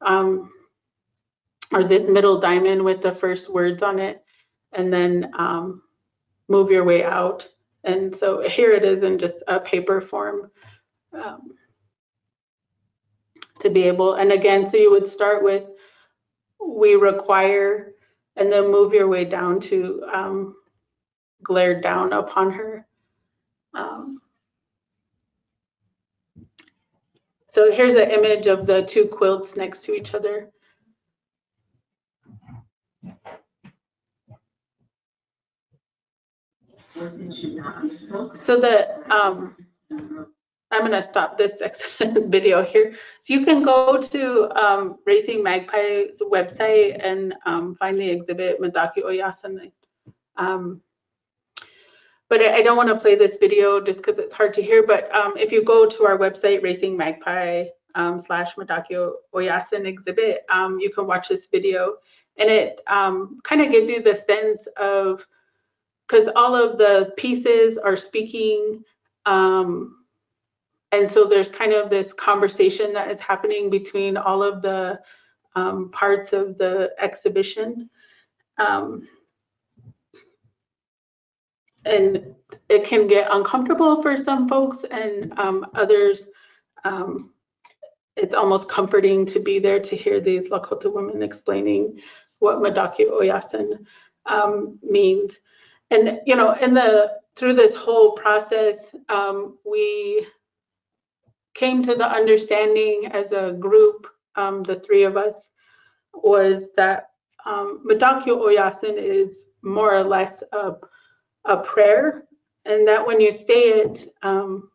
um, or this middle diamond with the first words on it, and then um, move your way out. And so here it is in just a paper form um, to be able, and again, so you would start with we require, and then move your way down to um, glare down upon her. Um, so here's an image of the two quilts next to each other. So the, um, I'm going to stop this video here. So you can go to um, Racing Magpie's website and um, find the exhibit Mitákuye Oyásiŋ. Um, but I don't want to play this video just because it's hard to hear. But um, if you go to our website, Racing Magpie um, slash Mitákuye Oyásiŋ exhibit, um, you can watch this video. And it um, kind of gives you the sense of, because all of the pieces are speaking, um, and so there's kind of this conversation that is happening between all of the um, parts of the exhibition. Um, and it can get uncomfortable for some folks, and um, others, um, it's almost comforting to be there to hear these Lakota women explaining what Mitákuye Oyásiŋ um, means. And, you know, in the through this whole process, um, we came to the understanding as a group, um, the three of us, was that um, Mitákuye Oyásiŋ is more or less a, a prayer, and that when you say it, um,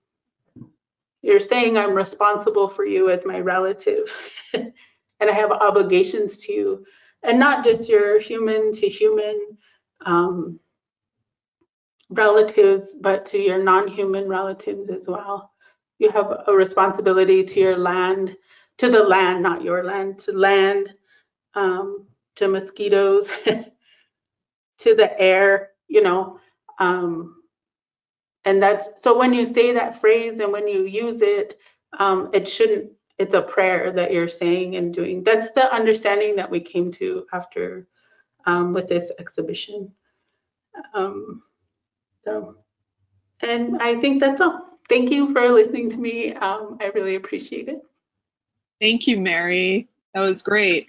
you're saying I'm responsible for you as my relative, and I have obligations to you, and not just your human to human um, relatives, but to your non-human relatives as well. You have a responsibility to your land, to the land, not your land, to land, um, to mosquitoes, to the air, you know. Um, and that's, so when you say that phrase and when you use it, um, it shouldn't, it's a prayer that you're saying and doing. That's the understanding that we came to after um, with this exhibition. Um, So, and I think that's all. Thank you for listening to me. Um, I really appreciate it. Thank you, Mary. That was great.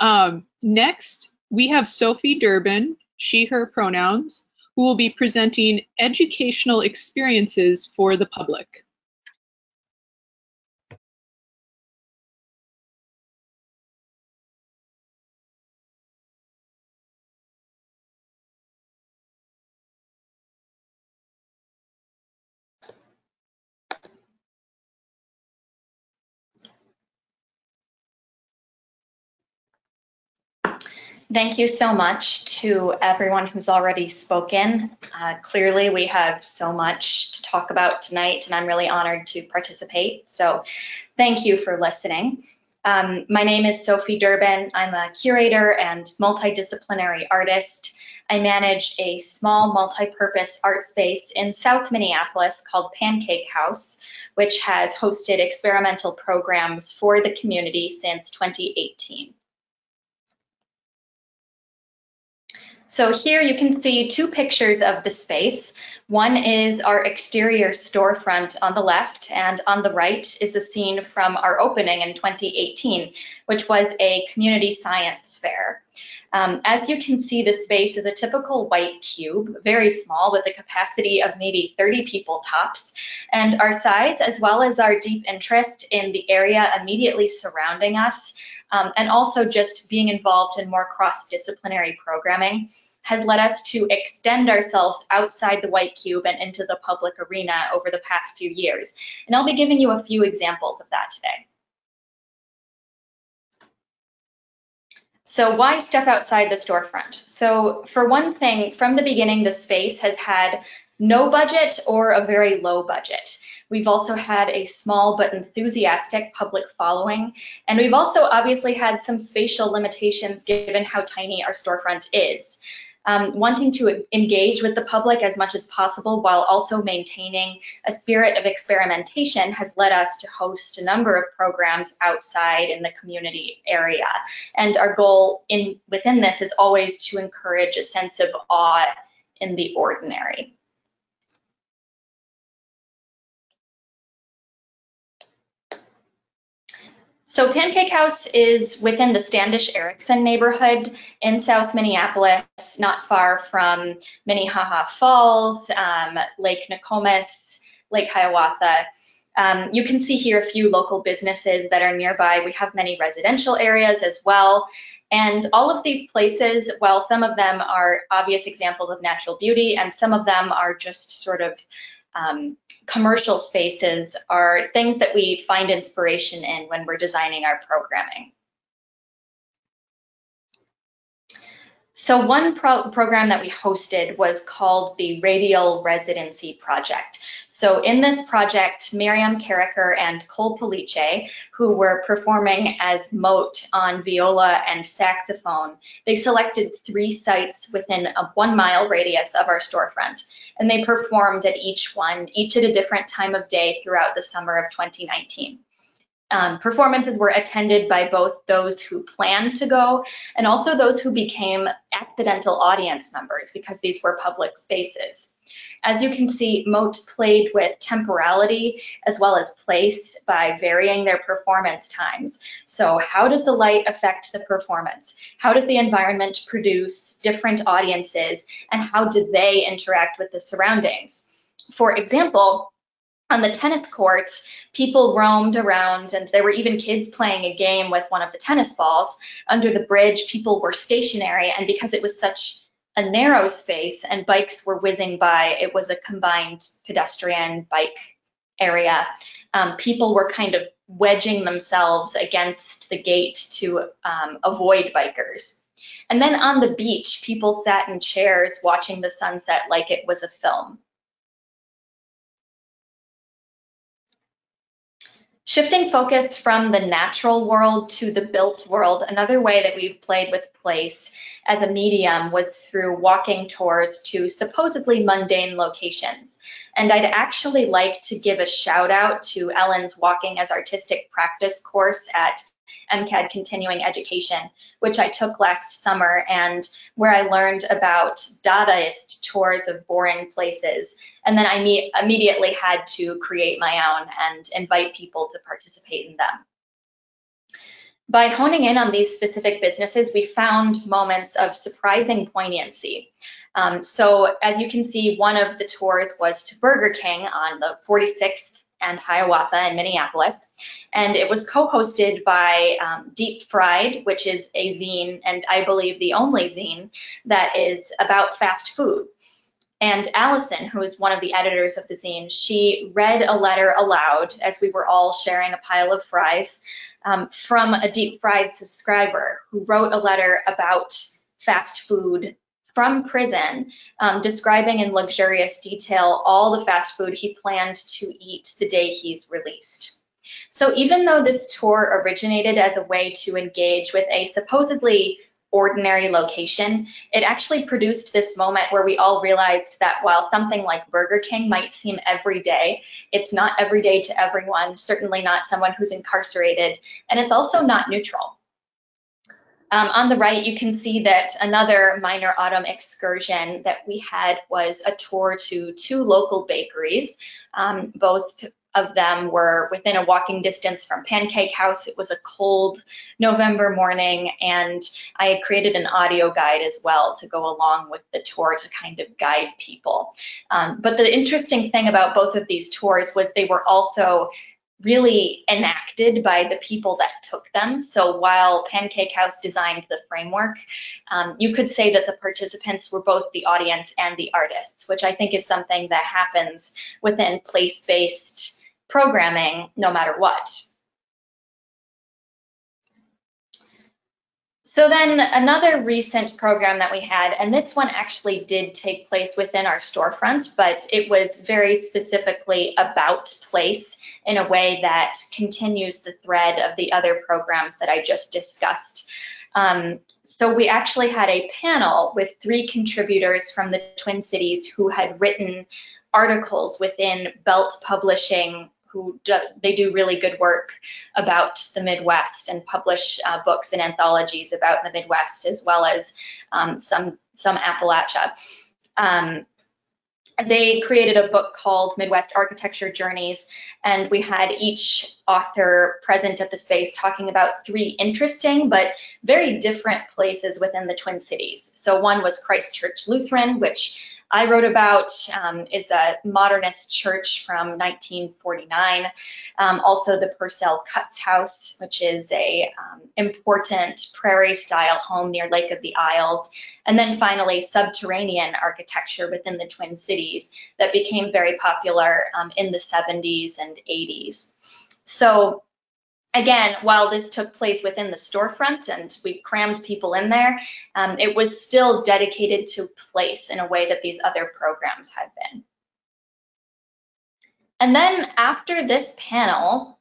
Um, next, we have Sophie Durbin, she, her pronouns, who will be presenting educational experiences for the public. Thank you so much to everyone who's already spoken. Uh, clearly, we have so much to talk about tonight, and I'm really honored to participate. So thank you for listening. Um, my name is Sophie Durbin. I'm a curator and multidisciplinary artist. I manage a small multi-purpose art space in South Minneapolis called Pancake House, which has hosted experimental programs for the community since twenty eighteen. So here you can see two pictures of the space. One is our exterior storefront on the left, and on the right is a scene from our opening in twenty eighteen, which was a community science fair. Um, as you can see, the space is a typical white cube, very small, with a capacity of maybe thirty people tops. And our size, as well as our deep interest in the area immediately surrounding us, um, and also just being involved in more cross-disciplinary programming, has led us to extend ourselves outside the white cube and into the public arena over the past few years. And I'll be giving you a few examples of that today. So why step outside the storefront? So for one thing, from the beginning, the space has had no budget or a very low budget. We've also had a small but enthusiastic public following. And we've also obviously had some spatial limitations given how tiny our storefront is. Um, wanting to engage with the public as much as possible while also maintaining a spirit of experimentation has led us to host a number of programs outside in the community area. And our goal in within this is always to encourage a sense of awe in the ordinary. So Pancake House is within the Standish-Erickson neighborhood in South Minneapolis, not far from Minnehaha Falls, um, Lake Nokomis, Lake Hiawatha. Um, you can see here a few local businesses that are nearby. We have many residential areas as well. And all of these places, while some of them are obvious examples of natural beauty and some of them are just sort of um, commercial spaces, are things that we find inspiration in when we're designing our programming. So one pro program that we hosted was called the Radial Residency Project. So in this project, Miriam Carricker and Cole Pollice, who were performing as Mote on viola and saxophone, they selected three sites within a one mile radius of our storefront. And they performed at each one, each at a different time of day throughout the summer of twenty nineteen. Um, performances were attended by both those who planned to go and also those who became accidental audience members because these were public spaces. As you can see, Mote played with temporality as well as place by varying their performance times. So how does the light affect the performance? How does the environment produce different audiences? And how do they interact with the surroundings? For example, on the tennis court, people roamed around, and there were even kids playing a game with one of the tennis balls. Under the bridge, people were stationary, and because it was such a narrow space and bikes were whizzing by, it was a combined pedestrian bike area. Um, people were kind of wedging themselves against the gate to um, avoid bikers. And then on the beach, people sat in chairs watching the sunset like it was a film. Shifting focus from the natural world to the built world, another way that we've played with place as a medium was through walking tours to supposedly mundane locations. And I'd actually like to give a shout out to Ellen's Walking as Artistic Practice course at M CAD Continuing Education, which I took last summer, and where I learned about Dadaist tours of boring places. And then I me- immediately had to create my own and invite people to participate in them. By honing in on these specific businesses, we found moments of surprising poignancy. Um, so as you can see, one of the tours was to Burger King on the forty-sixth and Hiawatha in Minneapolis. And it was co-hosted by um, Deep Fried, which is a zine, and I believe the only zine that is about fast food. And Allison, who is one of the editors of the zine, she read a letter aloud as we were all sharing a pile of fries um, from a Deep Fried subscriber who wrote a letter about fast food from prison, um, describing in luxurious detail all the fast food he planned to eat the day he's released. So even though this tour originated as a way to engage with a supposedly ordinary location, it actually produced this moment where we all realized that while something like Burger King might seem everyday, it's not everyday to everyone, certainly not someone who's incarcerated, and it's also not neutral. Um, on the right, you can see that another minor autumn excursion that we had was a tour to two local bakeries. Um, both of them were within a walking distance from Pancake House. It was a cold November morning, and I had created an audio guide as well to go along with the tour to kind of guide people. Um, but the interesting thing about both of these tours was they were also really enacted by the people that took them. So while Pancake House designed the framework, um, you could say that the participants were both the audience and the artists, which I think is something that happens within place-based programming no matter what. So then another recent program that we had, and this one actually did take place within our storefront, but it was very specifically about place in a way that continues the thread of the other programs that I just discussed. Um, so we actually had a panel with three contributors from the Twin Cities who had written articles within Belt Publishing, who do, they do really good work about the Midwest and publish uh, books and anthologies about the Midwest, as well as um, some, some Appalachia. Um, They created a book called Midwest Architecture Journeys, and we had each author present at the space talking about three interesting but very different places within the Twin Cities. So one was Christchurch Lutheran, which I wrote about, um, is a modernist church from nineteen forty-nine. Um, also the Purcell Cutts House, which is a um, important prairie style home near Lake of the Isles. And then finally, subterranean architecture within the Twin Cities that became very popular um, in the seventies and eighties. So again, while this took place within the storefront and we crammed people in there, um, it was still dedicated to place in a way that these other programs had been. And then after this panel,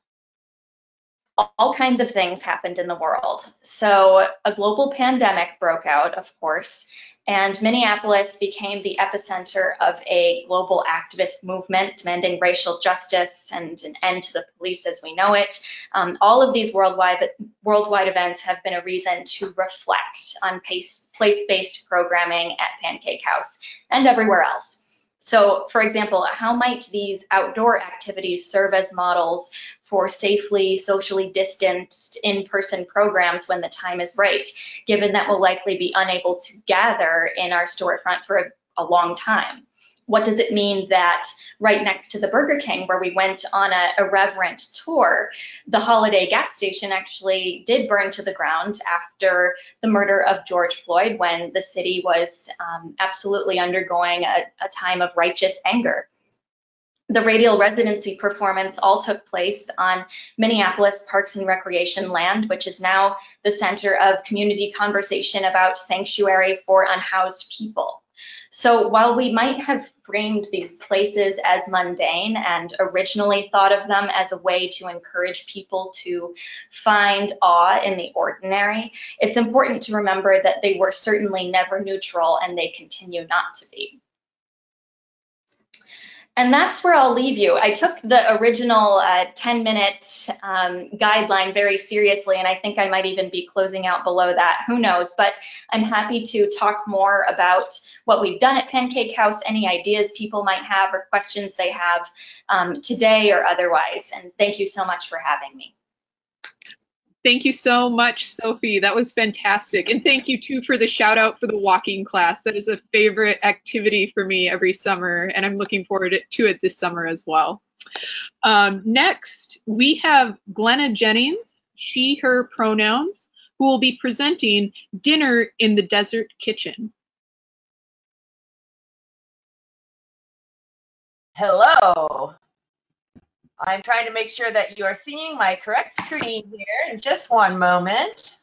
all kinds of things happened in the world. So a global pandemic broke out, of course, and Minneapolis became the epicenter of a global activist movement demanding racial justice and an end to the police as we know it. Um, all of these worldwide, worldwide events have been a reason to reflect on place-based programming at Pancake House and everywhere else. So, for example, how might these outdoor activities serve as models for safely, socially distanced in-person programs when the time is right, given that we'll likely be unable to gather in our storefront for a, a long time? What does it mean that right next to the Burger King, where we went on a irreverent tour, the Holiday gas station actually did burn to the ground after the murder of George Floyd, when the city was um, absolutely undergoing a, a time of righteous anger? The Radial Residency performance all took place on Minneapolis Parks and Recreation land, which is now the center of community conversation about sanctuary for unhoused people. So while we might have framed these places as mundane and originally thought of them as a way to encourage people to find awe in the ordinary, it's important to remember that they were certainly never neutral, and they continue not to be. And that's where I'll leave you. I took the original uh, ten minute um, guideline very seriously, and I think I might even be closing out below that, who knows, but I'm happy to talk more about what we've done at Pancake House, any ideas people might have or questions they have um, today or otherwise. And thank you so much for having me. Thank you so much, Sophie. That was fantastic. And thank you, too, for the shout out for the walking class. That is a favorite activity for me every summer, and I'm looking forward to it this summer as well. Um, next, we have Glenna Jennings, she, her pronouns, who will be presenting Dinner in the Desert Kitchen. Hello. I'm trying to make sure that you are seeing my correct screen here in just one moment.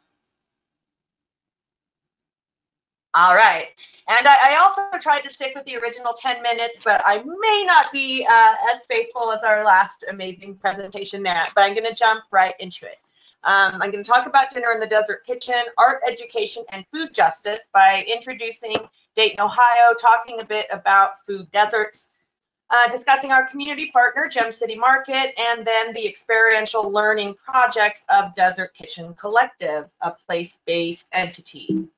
All right. And I, I also tried to stick with the original ten minutes, but I may not be uh, as faithful as our last amazing presentation, Nat, but I'm going to jump right into it. Um, I'm going to talk about Dinner in the Desert Kitchen, Art Education and Food Justice by introducing Dayton, Ohio, talking a bit about food deserts. uh, discussing our community partner, Gem City Market, and then the experiential learning projects of Desert Kitchen Collective, a place-based entity.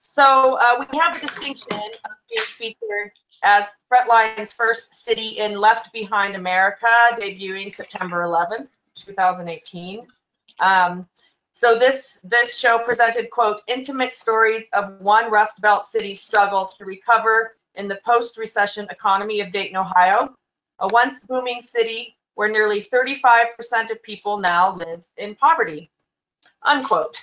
So uh, we have the distinction of being featured as Brett Lyon's first city in Left Behind America, debuting September eleventh, two thousand eighteen. Um, so this, this show presented, quote, intimate stories of one Rust Belt city's struggle to recover in the post-recession economy of Dayton, Ohio, a once booming city where nearly thirty-five percent of people now live in poverty, unquote.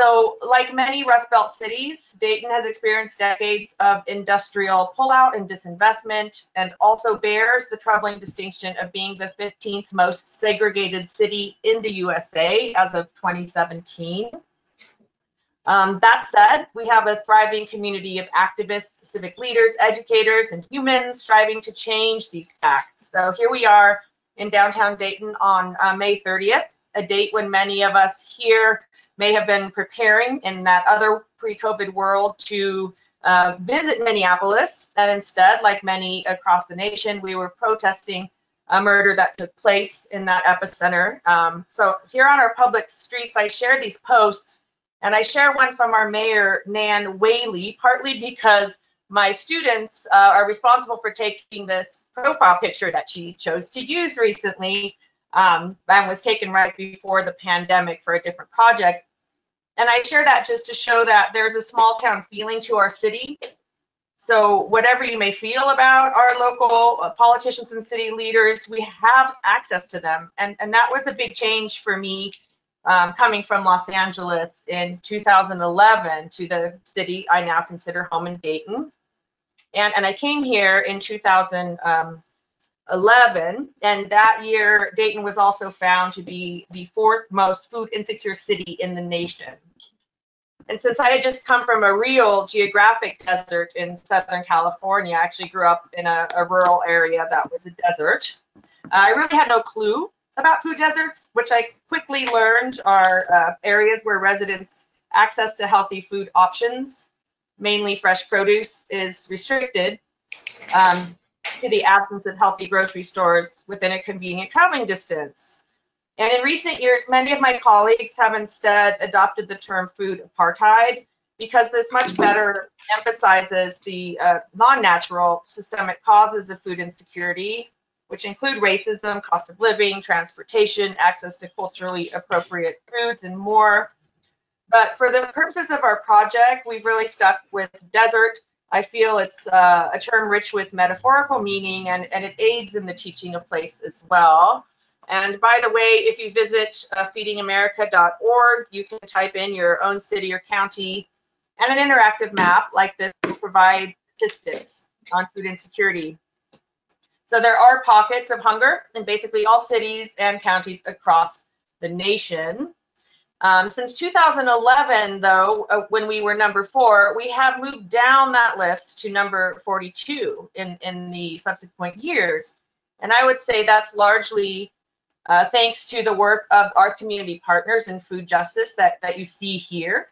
So, like many Rust Belt cities, Dayton has experienced decades of industrial pullout and disinvestment, and also bears the troubling distinction of being the fifteenth most segregated city in the U S A as of twenty seventeen. Um, that said, we have a thriving community of activists, civic leaders, educators, and humans striving to change these facts. So here we are in downtown Dayton on uh, May thirtieth, a date when many of us here may have been preparing in that other pre-COVID world to uh, visit Minneapolis, and instead, like many across the nation, we were protesting a murder that took place in that epicenter. Um, so here on our public streets, I share these posts, and I share one from our mayor, Nan Whaley, partly because my students uh, are responsible for taking this profile picture that she chose to use recently, um, and was taken right before the pandemic for a different project. And I share that just to show that there's a small town feeling to our city. So whatever you may feel about our local politicians and city leaders, we have access to them. And, and that was a big change for me, um, coming from Los Angeles in two thousand eleven to the city I now consider home in Dayton. And, and I came here in two thousand eleven, and that year Dayton was also found to be the fourth most food insecure city in the nation. And since I had just come from a real geographic desert in Southern California, I actually grew up in a, a rural area that was a desert, uh, I really had no clue about food deserts, which I quickly learned are uh, areas where residents' access to healthy food options, mainly fresh produce, is restricted um, to the absence of healthy grocery stores within a convenient traveling distance. And in recent years, many of my colleagues have instead adopted the term food apartheid, because this much better emphasizes the uh, non-natural systemic causes of food insecurity, which include racism, cost of living, transportation, access to culturally appropriate foods, and more. But for the purposes of our project, we've really stuck with desert. I feel it's uh, a term rich with metaphorical meaning, and, and it aids in the teaching of place as well. And by the way, if you visit uh, feeding america dot org, you can type in your own city or county, and an interactive map like this will provide statistics on food insecurity. So there are pockets of hunger in basically all cities and counties across the nation. Um, since two thousand eleven, though, uh, when we were number four, we have moved down that list to number forty-two in, in the subsequent years. And I would say that's largely uh, thanks to the work of our community partners in food justice that, that you see here.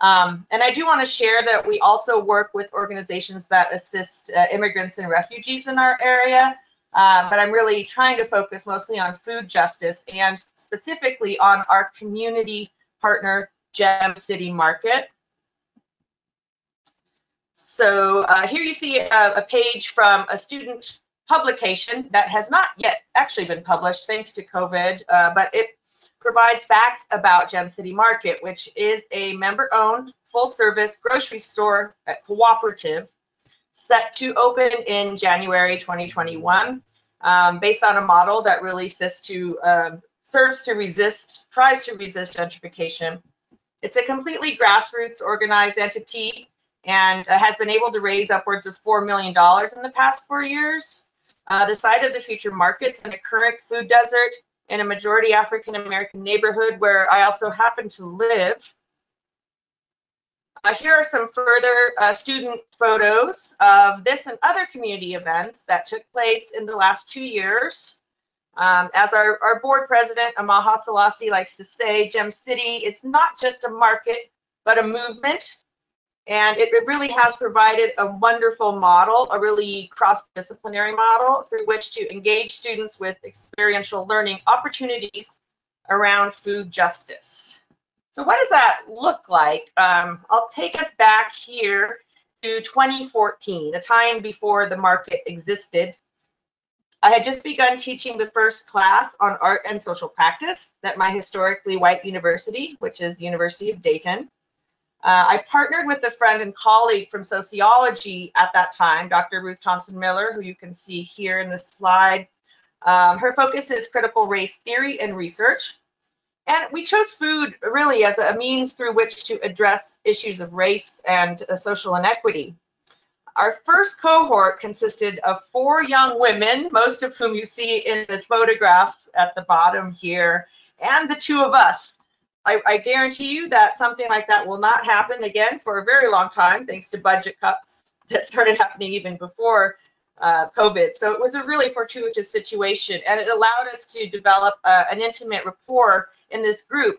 Um, and I do want to share that we also work with organizations that assist uh, immigrants and refugees in our area. Uh, but I'm really trying to focus mostly on food justice, and specifically on our community partner, Gem City Market. So uh, here you see a, a page from a student publication that has not yet actually been published thanks to COVID, uh, but it provides facts about Gem City Market, which is a member-owned, full-service grocery store cooperative set to open in January twenty twenty-one, um, based on a model that really to, um, serves to resist, tries to resist gentrification. It's a completely grassroots organized entity, and uh, has been able to raise upwards of four million dollars in the past four years. Uh, the site of the future markets in a current food desert in a majority African-American neighborhood where I also happen to live. Uh, here are some further uh, student photos of this and other community events that took place in the last two years. Um, as our, our board president, Amaha Selassie, likes to say, Gem City is not just a market, but a movement. And it, it really has provided a wonderful model, a really cross-disciplinary model through which to engage students with experiential learning opportunities around food justice. So what does that look like? Um, I'll take us back here to twenty fourteen, the time before the market existed. I had just begun teaching the first class on art and social practice at my historically white university, which is the University of Dayton. Uh, I partnered with a friend and colleague from sociology at that time, Doctor Ruth Thompson Miller, who you can see here in this slide. Um, her focus is critical race theory and research. And we chose food really as a means through which to address issues of race and uh, social inequity. Our first cohort consisted of four young women, most of whom you see in this photograph at the bottom here, and the two of us. I, I guarantee you that something like that will not happen again for a very long time, thanks to budget cuts that started happening even before uh, COVID. So it was a really fortuitous situation, and it allowed us to develop uh, an intimate rapport in this group.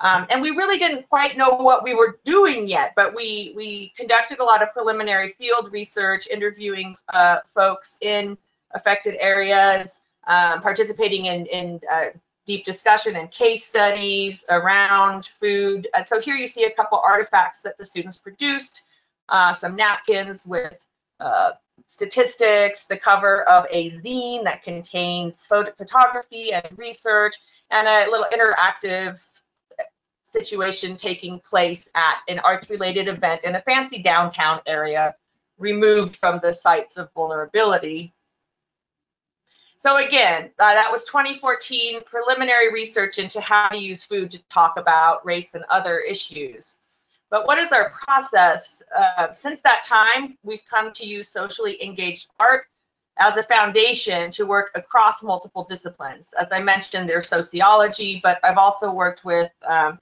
Um, and we really didn't quite know what we were doing yet, but we, we conducted a lot of preliminary field research, interviewing uh, folks in affected areas, um, participating in, in uh, deep discussion and case studies around food. And so here you see a couple artifacts that the students produced, uh, some napkins with uh, statistics, the cover of a zine that contains photo photography and research, and a little interactive situation taking place at an arts-related event in a fancy downtown area removed from the sites of vulnerability. So again, uh, that was twenty fourteen, preliminary research into how to use food to talk about race and other issues. But what is our process? Uh, since that time, we've come to use socially engaged art as a foundation to work across multiple disciplines. As I mentioned, there's sociology, but I've also worked with um,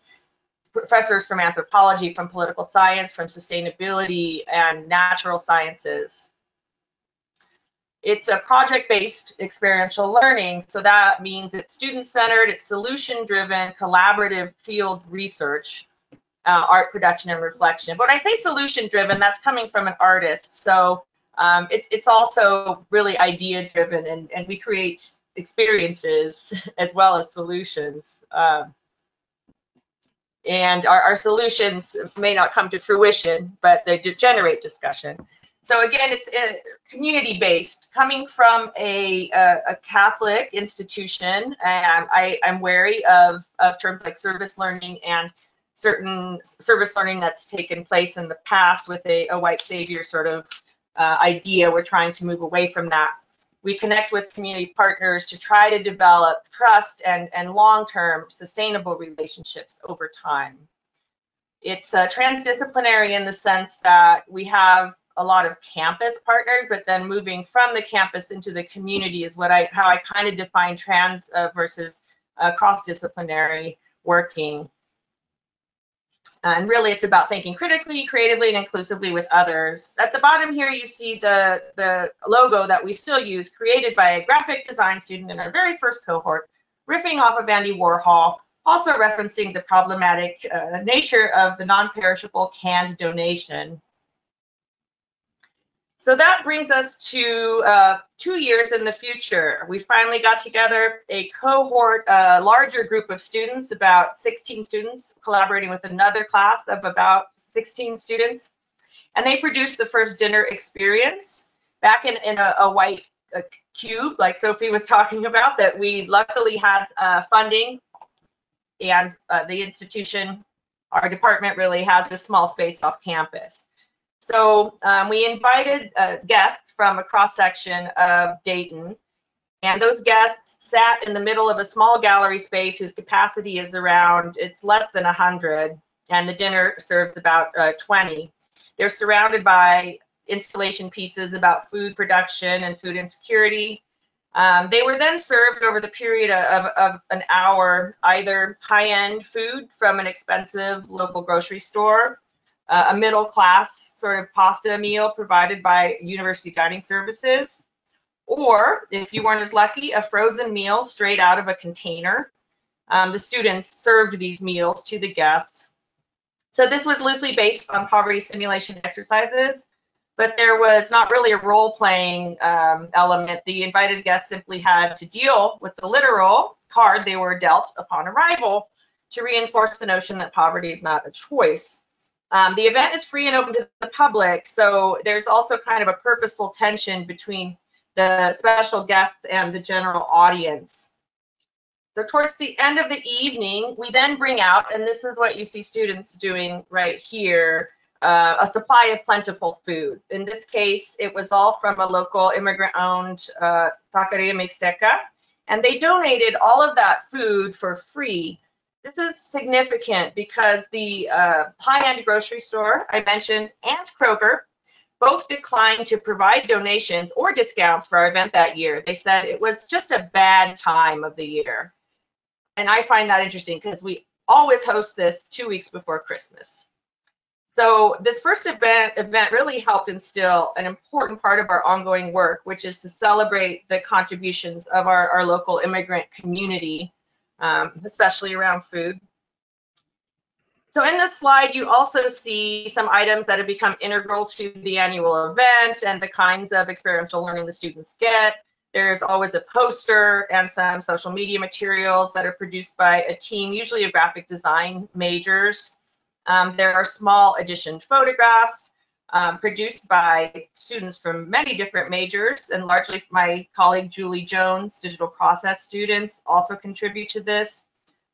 professors from anthropology, from political science, from sustainability, and natural sciences. It's a project-based experiential learning, so that means it's student-centered, it's solution-driven, collaborative field research, uh, art production and reflection. But when I say solution-driven, that's coming from an artist, so um, it's, it's also really idea-driven, and, and we create experiences as well as solutions. Uh, and our, our solutions may not come to fruition, but they generate discussion. So again, it's community-based, coming from a, a, a Catholic institution, and I, I'm wary of, of terms like service learning and certain service learning that's taken place in the past with a, a white savior sort of uh, idea. We're trying to move away from that. We connect with community partners to try to develop trust and, and long-term sustainable relationships over time. It's uh, transdisciplinary in the sense that we have a lot of campus partners, but then moving from the campus into the community is what I, how I kind of define trans uh, versus uh, cross-disciplinary working. And really, it's about thinking critically, creatively, and inclusively with others. At the bottom here, you see the, the logo that we still use, created by a graphic design student in our very first cohort, riffing off of Andy Warhol, also referencing the problematic uh, nature of the non-perishable canned donation. So that brings us to uh, two years in the future. We finally got together a cohort, a larger group of students, about sixteen students, collaborating with another class of about sixteen students. And they produced the first dinner experience back in, in a, a white a cube, like Sophie was talking about, that we luckily had uh, funding, and uh, the institution, our department really has a small space off campus. So um, we invited uh, guests from a cross-section of Dayton, and those guests sat in the middle of a small gallery space whose capacity is around, it's less than one hundred, and the dinner serves about uh, twenty. They're surrounded by installation pieces about food production and food insecurity. Um, they were then served over the period of, of an hour, either high-end food from an expensive local grocery store, Uh, a middle-class sort of pasta meal provided by University Dining Services, or if you weren't as lucky, a frozen meal straight out of a container. Um, the students served these meals to the guests. So this was loosely based on poverty simulation exercises, but there was not really a role-playing um, element. The invited guests simply had to deal with the literal card they were dealt upon arrival to reinforce the notion that poverty is not a choice. Um, the event is free and open to the public, so there's also kind of a purposeful tension between the special guests and the general audience. So towards the end of the evening, we then bring out, and this is what you see students doing right here, uh, a supply of plentiful food. In this case, it was all from a local immigrant-owned uh, taqueria mixteca, and they donated all of that food for free. This is significant because the uh, high-end grocery store I mentioned and Kroger both declined to provide donations or discounts for our event that year. They said it was just a bad time of the year. And I find that interesting because we always host this two weeks before Christmas. So this first event, event really helped instill an important part of our ongoing work, which is to celebrate the contributions of our, our local immigrant community. Um, especially around food. So in this slide, you also see some items that have become integral to the annual event and the kinds of experiential learning the students get. There's always a poster and some social media materials that are produced by a team, usually of graphic design majors. Um, there are small edition photographs um, produced by students from many different majors, and largely my colleague Julie Jones, digital process students, also contribute to this.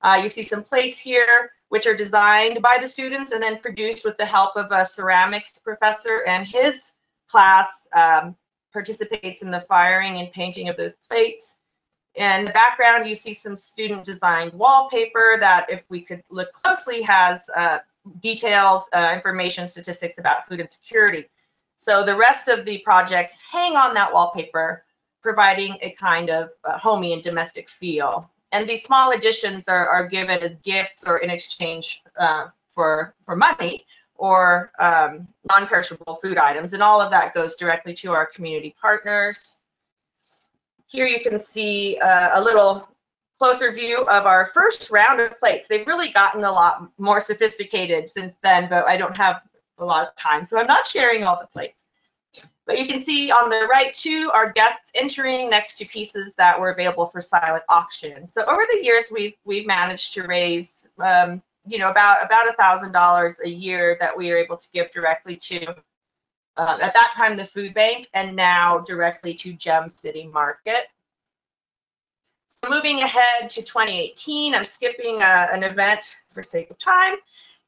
Uh, you see some plates here, which are designed by the students and then produced with the help of a ceramics professor, and his class um, participates in the firing and painting of those plates. In the background, you see some student-designed wallpaper that, if we could look closely, has uh, details, uh, information, statistics about food insecurity. So the rest of the projects hang on that wallpaper, providing a kind of uh, homey and domestic feel. And these small additions are, are given as gifts or in exchange uh, for, for money or um, non-perishable food items. And all of that goes directly to our community partners. Here you can see uh, a little closer view of our first round of plates. They've really gotten a lot more sophisticated since then, but I don't have a lot of time, so I'm not sharing all the plates. But you can see on the right, too, our guests entering next to pieces that were available for silent auction. So over the years, we've we've managed to raise, um, you know, about about a thousand dollars a year that we are able to give directly to, uh, at that time, the food bank, and now directly to Gem City Market. So moving ahead to twenty eighteen, I'm skipping a, an event for sake of time.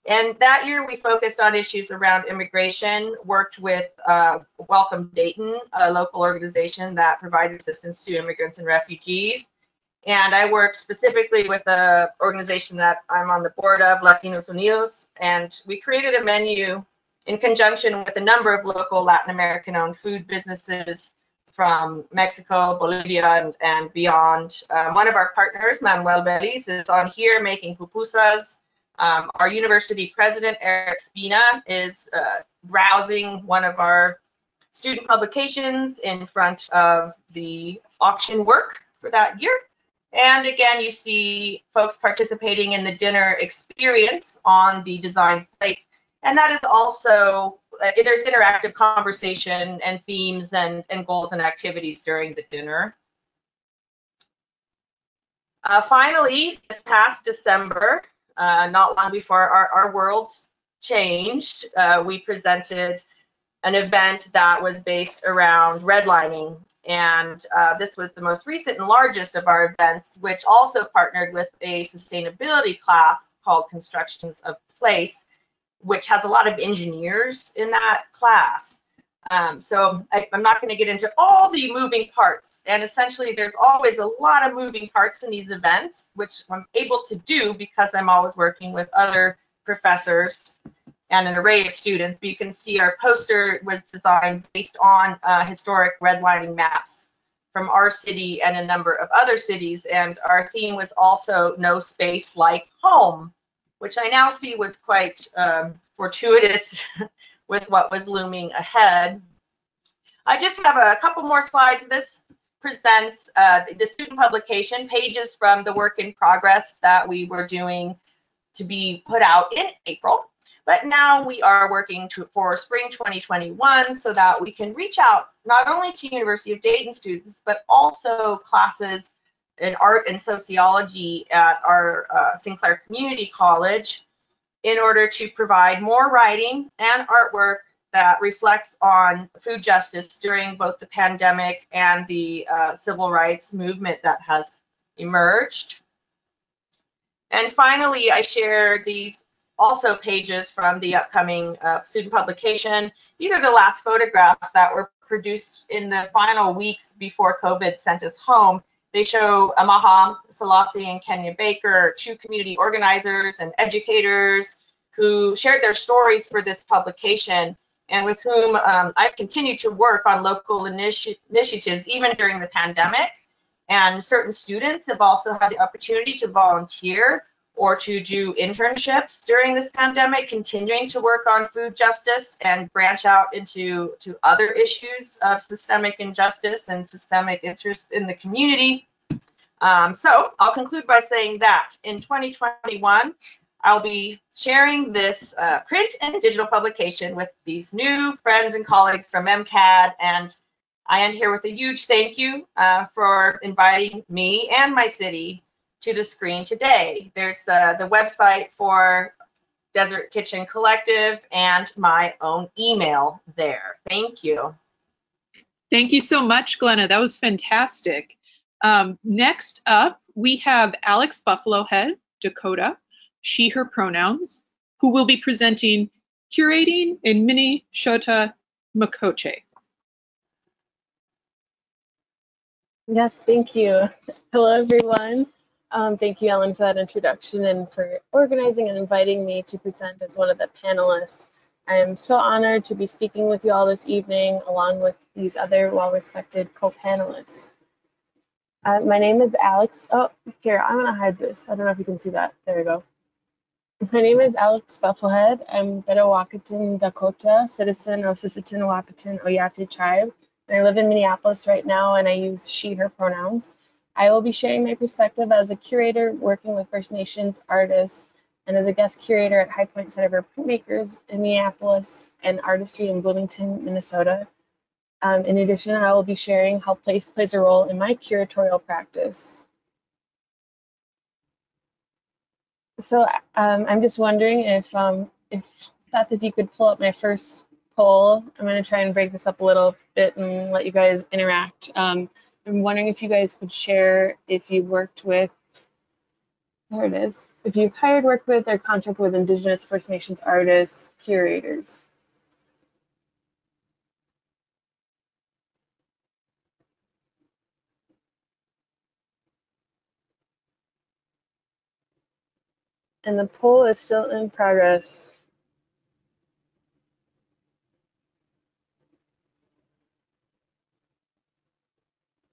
And that year we focused on issues around immigration, worked with uh, Welcome Dayton, a local organization that provides assistance to immigrants and refugees. And I worked specifically with an organization that I'm on the board of, Latinos Unidos, and we created a menu in conjunction with a number of local Latin American-owned food businesses from Mexico, Bolivia, and, and beyond. Um, one of our partners, Manuel Beliz, is on here making pupusas. Um, our university president, Eric Spina, is uh, rousing one of our student publications in front of the auction work for that year. And again, you see folks participating in the dinner experience on the design plates. And that is also, uh, there's interactive conversation and themes and, and goals and activities during the dinner. Uh, finally, this past December, Uh, not long before our, our worlds changed, uh, we presented an event that was based around redlining. And uh, this was the most recent and largest of our events, which also partnered with a sustainability class called Constructions of Place, which has a lot of engineers in that class. Um, so I, I'm not going to get into all the moving parts, and essentially there's always a lot of moving parts in these events, which I'm able to do because I'm always working with other professors and an array of students. But you can see our poster was designed based on uh, historic redlining maps from our city and a number of other cities, and our theme was also no space like home, which I now see was quite um, fortuitous with what was looming ahead. I just have a couple more slides. This presents uh, the student publication, pages from the work in progress that we were doing to be put out in April. But now we are working to, for spring twenty twenty-one so that we can reach out not only to University of Dayton students, but also classes in art and sociology at our uh, Sinclair Community College in order to provide more writing and artwork that reflects on food justice during both the pandemic and the uh, civil rights movement that has emerged. And finally, I share these also pages from the upcoming uh, student publication. These are the last photographs that were produced in the final weeks before COVID sent us home. They show Amaha Selassie and Kenya Baker, two community organizers and educators who shared their stories for this publication and with whom um, I've continued to work on local initi initiatives even during the pandemic. And certain students have also had the opportunity to volunteer or to do internships during this pandemic, continuing to work on food justice and branch out into to other issues of systemic injustice and systemic interest in the community. Um, so I'll conclude by saying that in twenty twenty-one, I'll be sharing this uh, print and digital publication with these new friends and colleagues from M C A D, and I end here with a huge thank you uh, for inviting me and my city to the screen today. There's uh, the website for Desert Kitchen Collective and my own email there. Thank you. Thank you so much, Glenna. That was fantastic. Um, next up, we have Alex Buffalohead, Dakota, she, her pronouns, who will be presenting Curating in Minnesota Makoche. Yes, thank you. Hello, everyone. Um, thank you, Ellen, for that introduction and for organizing and inviting me to present as one of the panelists. I am so honored to be speaking with you all this evening, along with these other well-respected co-panelists. Uh, my name is Alex. Oh, here, I'm going to hide this. I don't know if you can see that. There we go. My name is Alex Bufflehead. I'm Bedouwacaton, Dakota, citizen of Sisseton, Wahpeton, Oyate tribe. I live in Minneapolis right now, and I use she, her pronouns. I will be sharing my perspective as a curator working with First Nations artists and as a guest curator at High Point Center for Printmakers in Minneapolis and Artistry in Bloomington, Minnesota. Um, in addition, I will be sharing how place plays a role in my curatorial practice. So um, I'm just wondering if, um, if Seth, if you could pull up my first poll. I'm going to try and break this up a little bit and let you guys interact. Um, I'm wondering if you guys could share if you've worked with, there it is, if you've hired, worked with, or contracted with Indigenous First Nations artists, curators. And the poll is still in progress.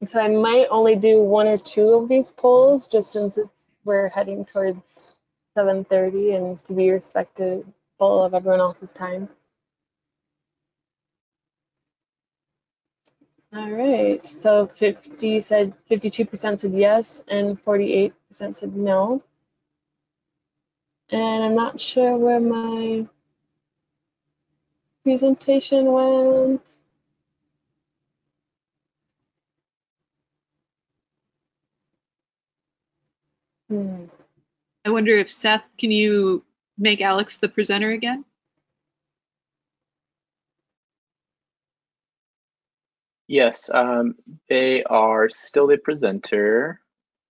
So I might only do one or two of these polls, just since it's, we're heading towards seven thirty and to be respectful of everyone else's time. All right, so fifty said, fifty-two percent said yes, and forty-eight percent said no. And I'm not sure where my presentation went. Hmm. I wonder if Seth, can you make Alex the presenter again? Yes, um, they are still the presenter.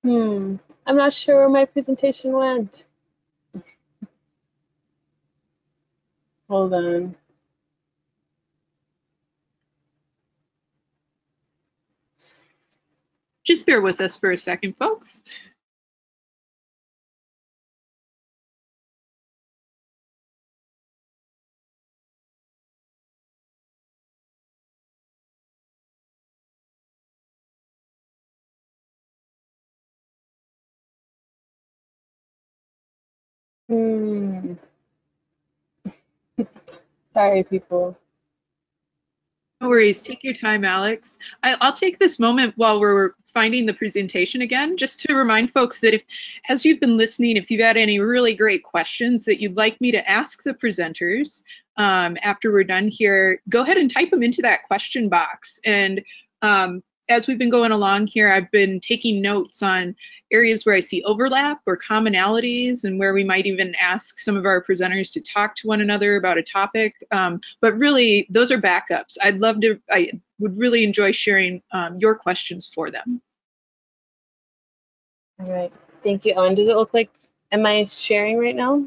Hmm. I'm not sure where my presentation went. Hold on. Just bear with us for a second, folks. Hmm. Sorry, people. No worries. Take your time, Alex. I, I'll take this moment while we're finding the presentation again, just to remind folks that if, as you've been listening, if you've had any really great questions that you'd like me to ask the presenters um, after we're done here, go ahead and type them into that question box. And um, as we've been going along here, I've been taking notes on areas where I see overlap or commonalities and where we might even ask some of our presenters to talk to one another about a topic. Um, but really, those are backups. I'd love to, I would really enjoy sharing um, your questions for them. All right. Thank you, Owen. Does it look like, am I sharing right now?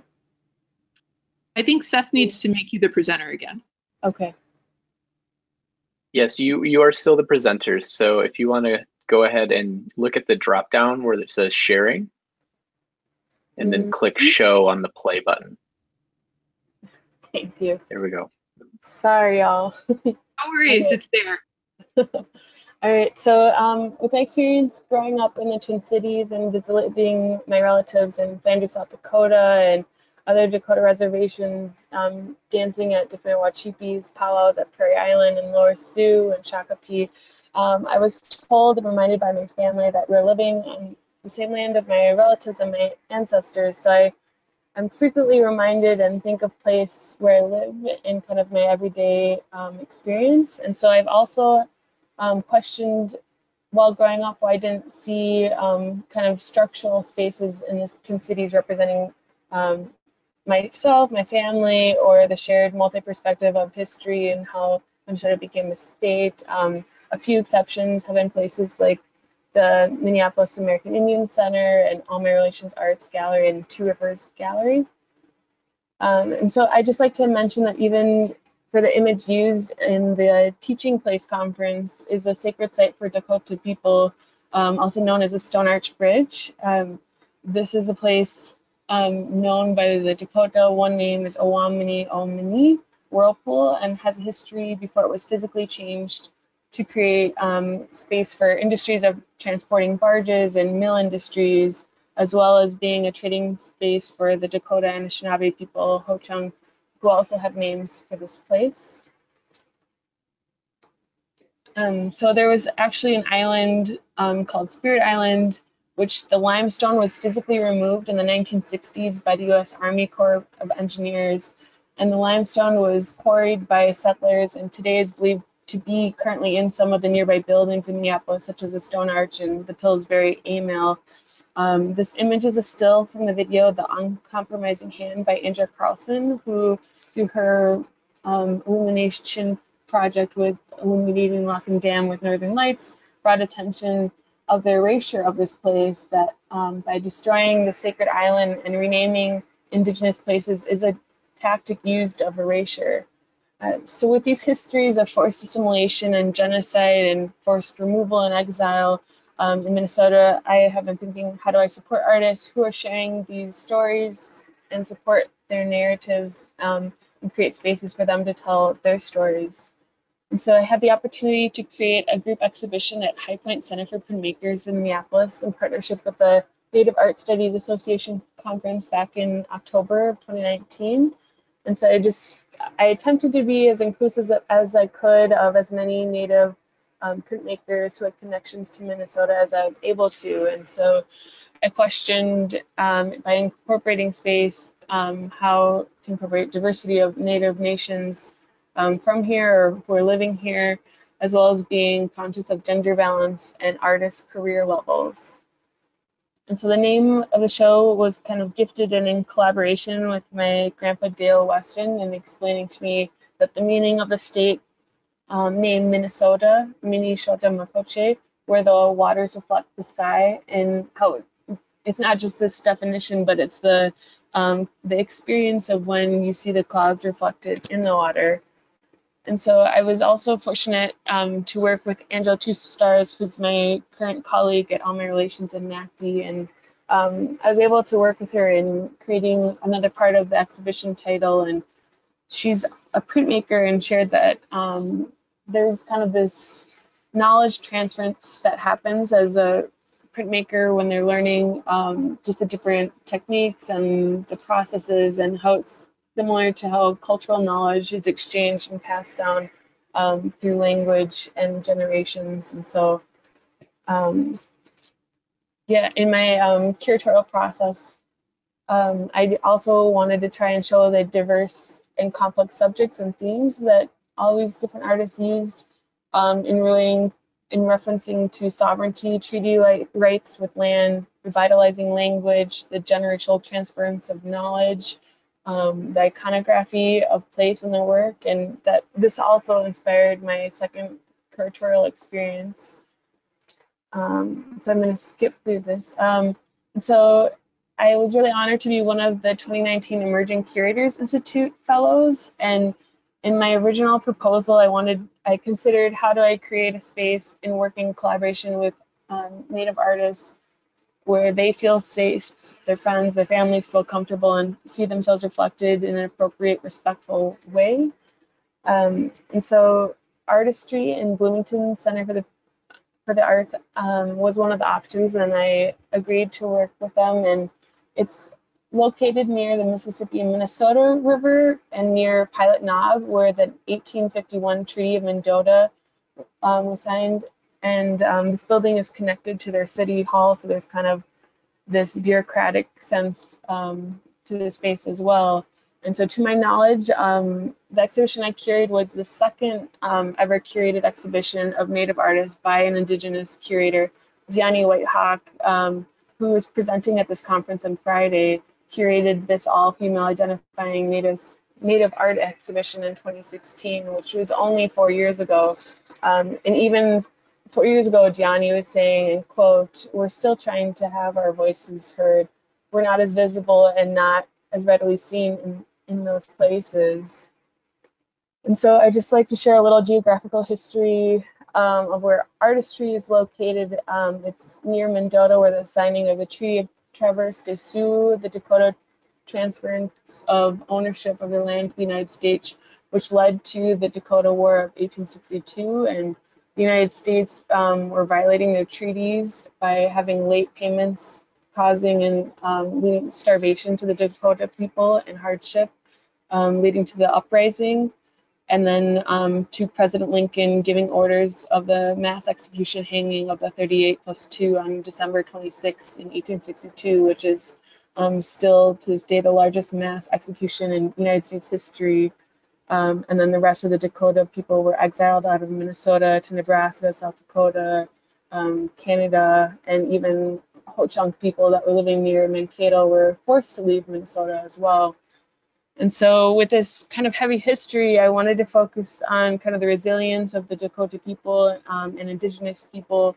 I think Seth needs to make you the presenter again. Okay. Yes, you, you are still the presenters. So if you want to go ahead and look at the drop down where it says sharing, and then mm-hmm. click show on the play button. Thank you. There we go. Sorry, y'all. No worries, okay. It's there. All right, so um, with my experience growing up in the Twin Cities and visiting my relatives in Flanders, South Dakota, and other Dakota reservations, um, dancing at different Wachipis, powwows at Prairie Island and Lower Sioux and Shakopee. Um, I was told and reminded by my family that we're living on the same land of my relatives and my ancestors. So I, I'm frequently reminded and think of place where I live in kind of my everyday um, experience. And so I've also um, questioned while growing up why I didn't see um, kind of structural spaces in the Twin Cities representing um, myself, my family, or the shared multi-perspective of history and how Minnesota became a state. Um, a few exceptions have been places like the Minneapolis American Indian Center and All My Relations Arts Gallery and Two Rivers Gallery. Um, and so I just like to mention that even for the image used in the Teaching Place Conference is a sacred site for Dakota people, um, also known as the Stone Arch Bridge. Um, this is a place Um, known by the Dakota, one name is Owamini Omini Whirlpool, and has a history before it was physically changed to create um, space for industries of transporting barges and mill industries, as well as being a trading space for the Dakota and Anishinaabe people, Ho-Chunk, who also have names for this place. Um, so there was actually an island um, called Spirit Island, which the limestone was physically removed in the nineteen sixties by the U S Army Corps of Engineers, and the limestone was quarried by settlers and today is believed to be currently in some of the nearby buildings in Minneapolis, such as the Stone Arch and the Pillsbury A Mill. Um, this image is a still from the video The Uncompromising Hand by Andrea Carlson, who through her um, illumination project with illuminating Lock and Dam with Northern Lights brought attention of the erasure of this place, that um, by destroying the sacred island and renaming indigenous places is a tactic used of erasure. Uh, so with these histories of forced assimilation and genocide and forced removal and exile um, in Minnesota, I have been thinking, how do I support artists who are sharing these stories and support their narratives um, and create spaces for them to tell their stories? And so I had the opportunity to create a group exhibition at High Point Center for Printmakers in Minneapolis in partnership with the Native Art Studies Association Conference back in October of twenty nineteen. And so I just, I attempted to be as inclusive as I could of as many Native um, printmakers who had connections to Minnesota as I was able to. And so I questioned um, by incorporating space, um, how to incorporate diversity of Native nations Um, from here or who are living here, as well as being conscious of gender balance and artists' career levels. And so the name of the show was kind of gifted and in collaboration with my grandpa Dale Weston, and explaining to me that the meaning of the state um, name Minnesota, Minishota Makoche, where the waters reflect the sky, and how it's not just this definition, but it's the um, the experience of when you see the clouds reflected in the water. And so I was also fortunate um, to work with Angela Two Stars, who's my current colleague at All My Relations in N A C D. And um, I was able to work with her in creating another part of the exhibition title. And she's a printmaker and shared that um, there's kind of this knowledge transference that happens as a printmaker when they're learning um, just the different techniques and the processes and how it's similar to how cultural knowledge is exchanged and passed down um, through language and generations. And so, um, yeah, in my um, curatorial process, um, I also wanted to try and show the diverse and complex subjects and themes that all these different artists used um, in relating, in referencing to sovereignty, treaty rights with land, revitalizing language, the generational transference of knowledge, um, the iconography of place in their work, and that this also inspired my second curatorial experience. Um, so I'm going to skip through this. Um, so I was really honored to be one of the twenty nineteen Emerging Curators Institute Fellows, and in my original proposal, I wanted, I considered how do I create a space in working collaboration with um, Native artists where they feel safe, their friends, their families feel comfortable and see themselves reflected in an appropriate, respectful way. Um, and so artistry in Bloomington Center for the, for the Arts um, was one of the options, and I agreed to work with them. And it's located near the Mississippi and Minnesota River and near Pilot Knob, where the eighteen fifty-one Treaty of Mendota um, was signed. And um, this building is connected to their city hall, so there's kind of this bureaucratic sense um, to the space as well. And so to my knowledge, um, the exhibition I curated was the second um, ever curated exhibition of Native artists by an Indigenous curator, Deani Whitehawk, um, who was presenting at this conference on Friday, curated this all-female identifying Native, Native art exhibition in twenty sixteen, which was only four years ago. Um, and even four years ago, Deani was saying, and quote, "We're still trying to have our voices heard. We're not as visible and not as readily seen in, in those places." And so I just like to share a little geographical history um, of where artistry is located. Um, it's near Mendota, where the signing of the Treaty of Traverse des Sioux, the Dakota transference of ownership of the land to the United States, which led to the Dakota War of eighteen sixty-two, and the United States um, were violating their treaties by having late payments, causing and um, starvation to the Dakota people and hardship, um, leading to the uprising, and then um, to President Lincoln giving orders of the mass execution hanging of the thirty-eight plus two on December twenty-sixth in eighteen sixty-two, which is um, still to this day the largest mass execution in United States history. Um, and then the rest of the Dakota people were exiled out of Minnesota to Nebraska, South Dakota, um, Canada, and even Ho-Chunk people that were living near Mankato were forced to leave Minnesota as well. And so with this kind of heavy history, I wanted to focus on kind of the resilience of the Dakota people um, and Indigenous people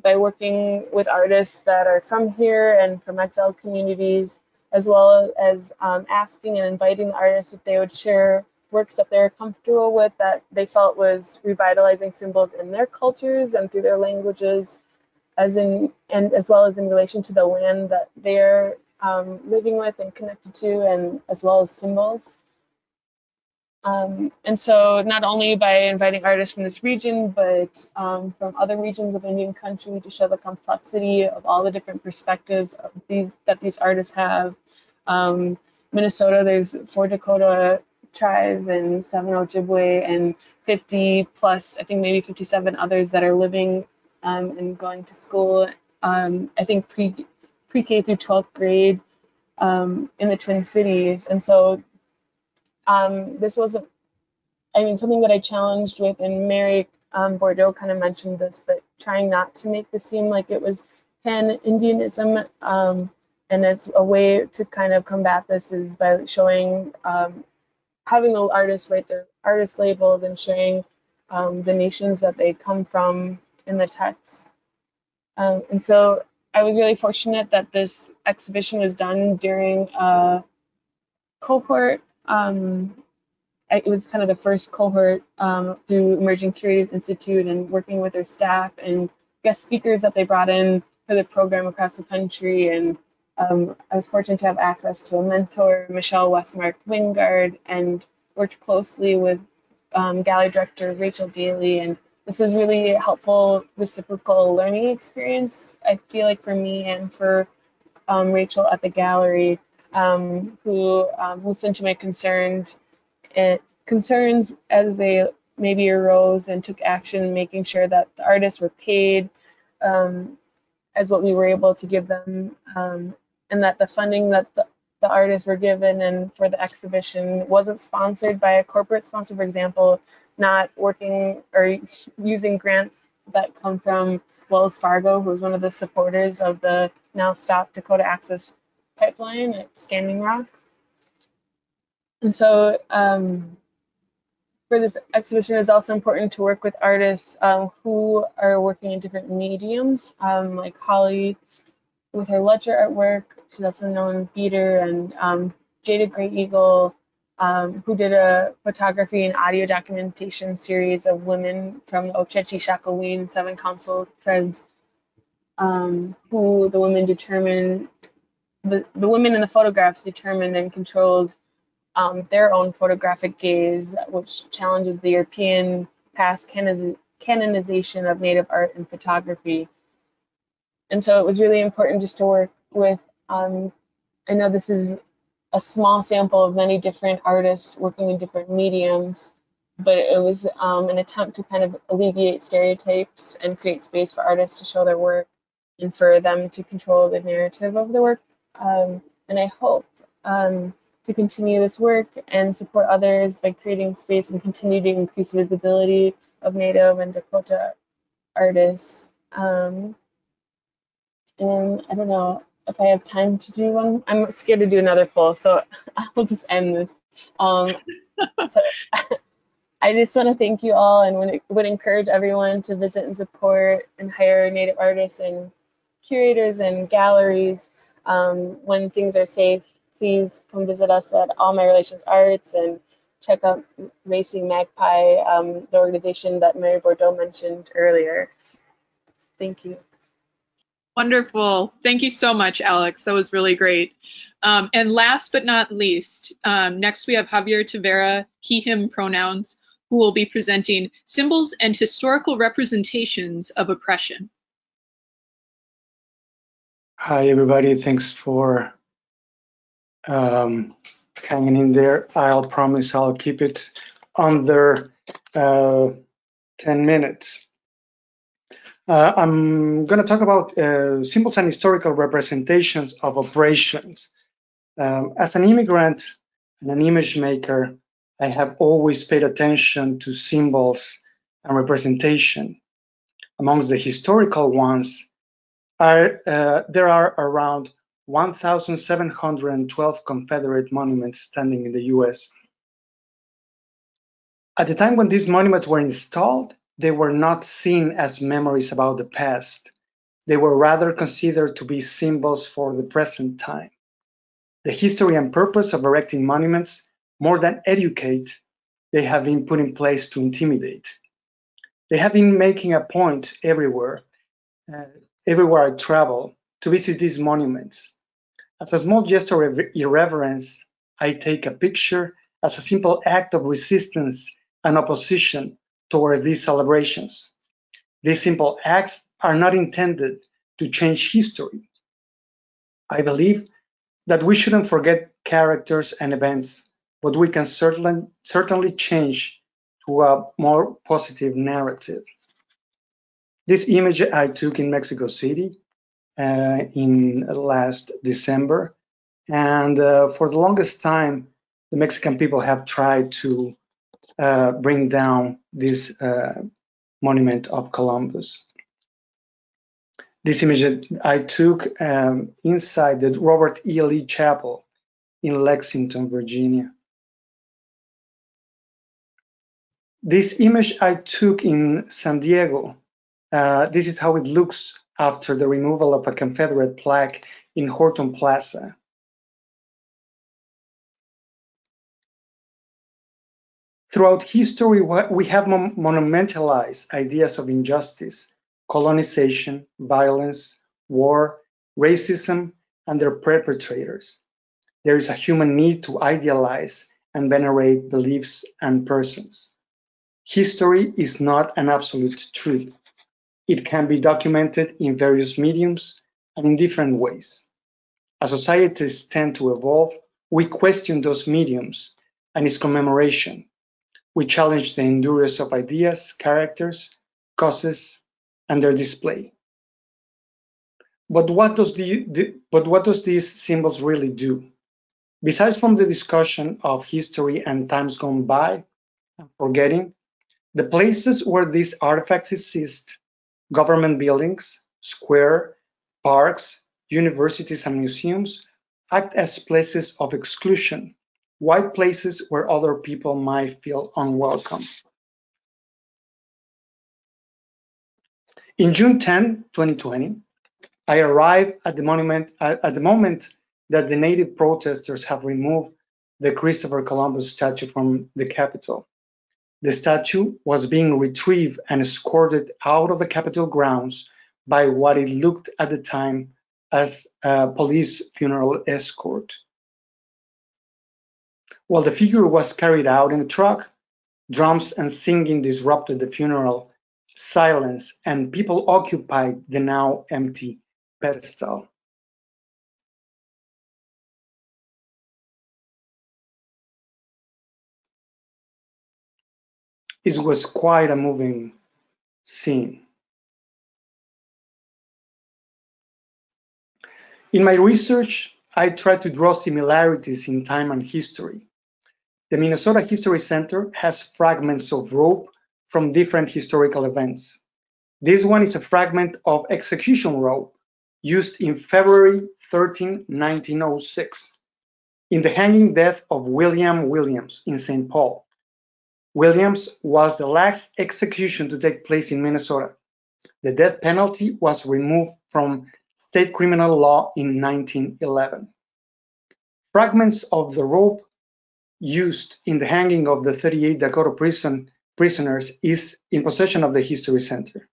by working with artists that are from here and from exiled communities, as well as um, asking and inviting artists if they would share works that they're comfortable with, that they felt was revitalizing symbols in their cultures and through their languages, as in and as well as in relation to the land that they're Um, living with and connected to, and as well as symbols. Um, and so not only by inviting artists from this region, but um, from other regions of Indian country to show the complexity of all the different perspectives of these, that these artists have. Um, Minnesota, there's four Dakota tribes and seven Ojibwe and fifty plus, I think maybe fifty-seven others that are living um, and going to school, um, I think pre pre-K through twelfth grade um, in the Twin Cities. And so um, this was, a, I mean, something that I challenged with, and Mary um, Bordeaux kind of mentioned this, but trying not to make this seem like it was pan-Indianism, um, and it's a way to kind of combat this is by showing, um, having the artists write their artist labels and sharing um, the nations that they come from in the text. Um, and so I was really fortunate that this exhibition was done during a cohort. Um, it was kind of the first cohort um, through Emerging Curators Institute, and working with their staff and guest speakers that they brought in for the program across the country. And um, I was fortunate to have access to a mentor, Michelle Westmark Wingard, and worked closely with um, gallery director Rachel Daly. And this was really a helpful reciprocal learning experience, I feel like, for me and for um, Rachel at the gallery, um, who um, listened to my concerned, uh, concerns as they maybe arose and took action, making sure that the artists were paid um, as what we were able to give them, um, and that the funding that the, the artists were given and for the exhibition wasn't sponsored by a corporate sponsor, for example, not working or using grants that come from Wells Fargo, who was one of the supporters of the now stopped Dakota Access Pipeline at Standing Rock. And so um, for this exhibition, it's also important to work with artists um, who are working in different mediums, um, like Holly with her ledger artwork. She's also known Beater and um, Jada Gray Eagle, um, who did a photography and audio documentation series of women from the Ochechi, Shakowin, Seven Council tribes, um, who the women determined, the, the women in the photographs determined and controlled Um, their own photographic gaze, which challenges the European past canoniz canonization of Native art and photography. And so it was really important just to work with, um, I know this is a small sample of many different artists working in different mediums, but it was um, an attempt to kind of alleviate stereotypes and create space for artists to show their work and for them to control the narrative of the work. Um, and I hope um, to continue this work and support others by creating space and continue to increase visibility of Native and Dakota artists. Um, and I don't know if I have time to do one. I'm scared to do another poll, so I'll just end this. Um, so I just want to thank you all and would encourage everyone to visit and support and hire Native artists and curators and galleries um, when things are safe. Please come visit us at All My Relations Arts and check out Racing Magpie, um, the organization that Mary Bordeaux mentioned earlier. Thank you. Wonderful. Thank you so much, Alex. That was really great. Um, and last but not least, um, next we have Javier Tavera, he, him pronouns, who will be presenting Symbols and Historical Representations of Oppression. Hi, everybody. Thanks for Um, hanging in there. I'll promise I'll keep it under uh, ten minutes. Uh, I'm going to talk about uh, symbols and historical representations of oppressions. Um, as an immigrant and an image maker, I have always paid attention to symbols and representation. Amongst the historical ones, are, uh, there are around one thousand seven hundred twelve Confederate monuments standing in the U S. At the time when these monuments were installed, they were not seen as memories about the past. They were rather considered to be symbols for the present time. The history and purpose of erecting monuments, more than educate, they have been put in place to intimidate. They have been making a point everywhere, uh, everywhere I travel, to visit these monuments. As a small gesture of irreverence, I take a picture as a simple act of resistance and opposition towards these celebrations. These simple acts are not intended to change history. I believe that we shouldn't forget characters and events, but we can certainly, certainly change to a more positive narrative. This image I took in Mexico City Uh, in last December. And uh, for the longest time, the Mexican people have tried to uh, bring down this uh, monument of Columbus. This image I took um, inside the Robert E. Lee Chapel in Lexington, Virginia. This image I took in San Diego. Uh, this is how it looks after the removal of a Confederate plaque in Horton Plaza. Throughout history, we have monumentalized ideas of injustice, colonization, violence, war, racism, and their perpetrators. There is a human need to idealize and venerate beliefs and persons. History is not an absolute truth. It can be documented in various mediums and in different ways. As societies tend to evolve, we question those mediums and its commemoration. We challenge the endurance of ideas, characters, causes, and their display. But what does the, the but what does these symbols really do? Besides from the discussion of history and times gone by and forgetting, the places where these artifacts exist, government buildings, square, parks, universities and museums, act as places of exclusion, white places where other people might feel unwelcome. In June tenth, twenty twenty, I arrived at the monument at the moment that the native protesters have removed the Christopher Columbus statue from the Capitol. The statue was being retrieved and escorted out of the Capitol grounds by what it looked at the time as a police funeral escort. While the figure was carried out in a truck, drums and singing disrupted the funeral silence, and people occupied the now empty pedestal. It was quite a moving scene. In my research, I tried to draw similarities in time and history. The Minnesota History Center has fragments of rope from different historical events. This one is a fragment of execution rope used in February thirteenth, nineteen oh six, in the hanging death of William Williams in Saint Paul. Williams was the last execution to take place in Minnesota. The death penalty was removed from state criminal law in nineteen eleven. Fragments of the rope used in the hanging of the thirty-eight Dakota prison prisoners is in possession of the History Center.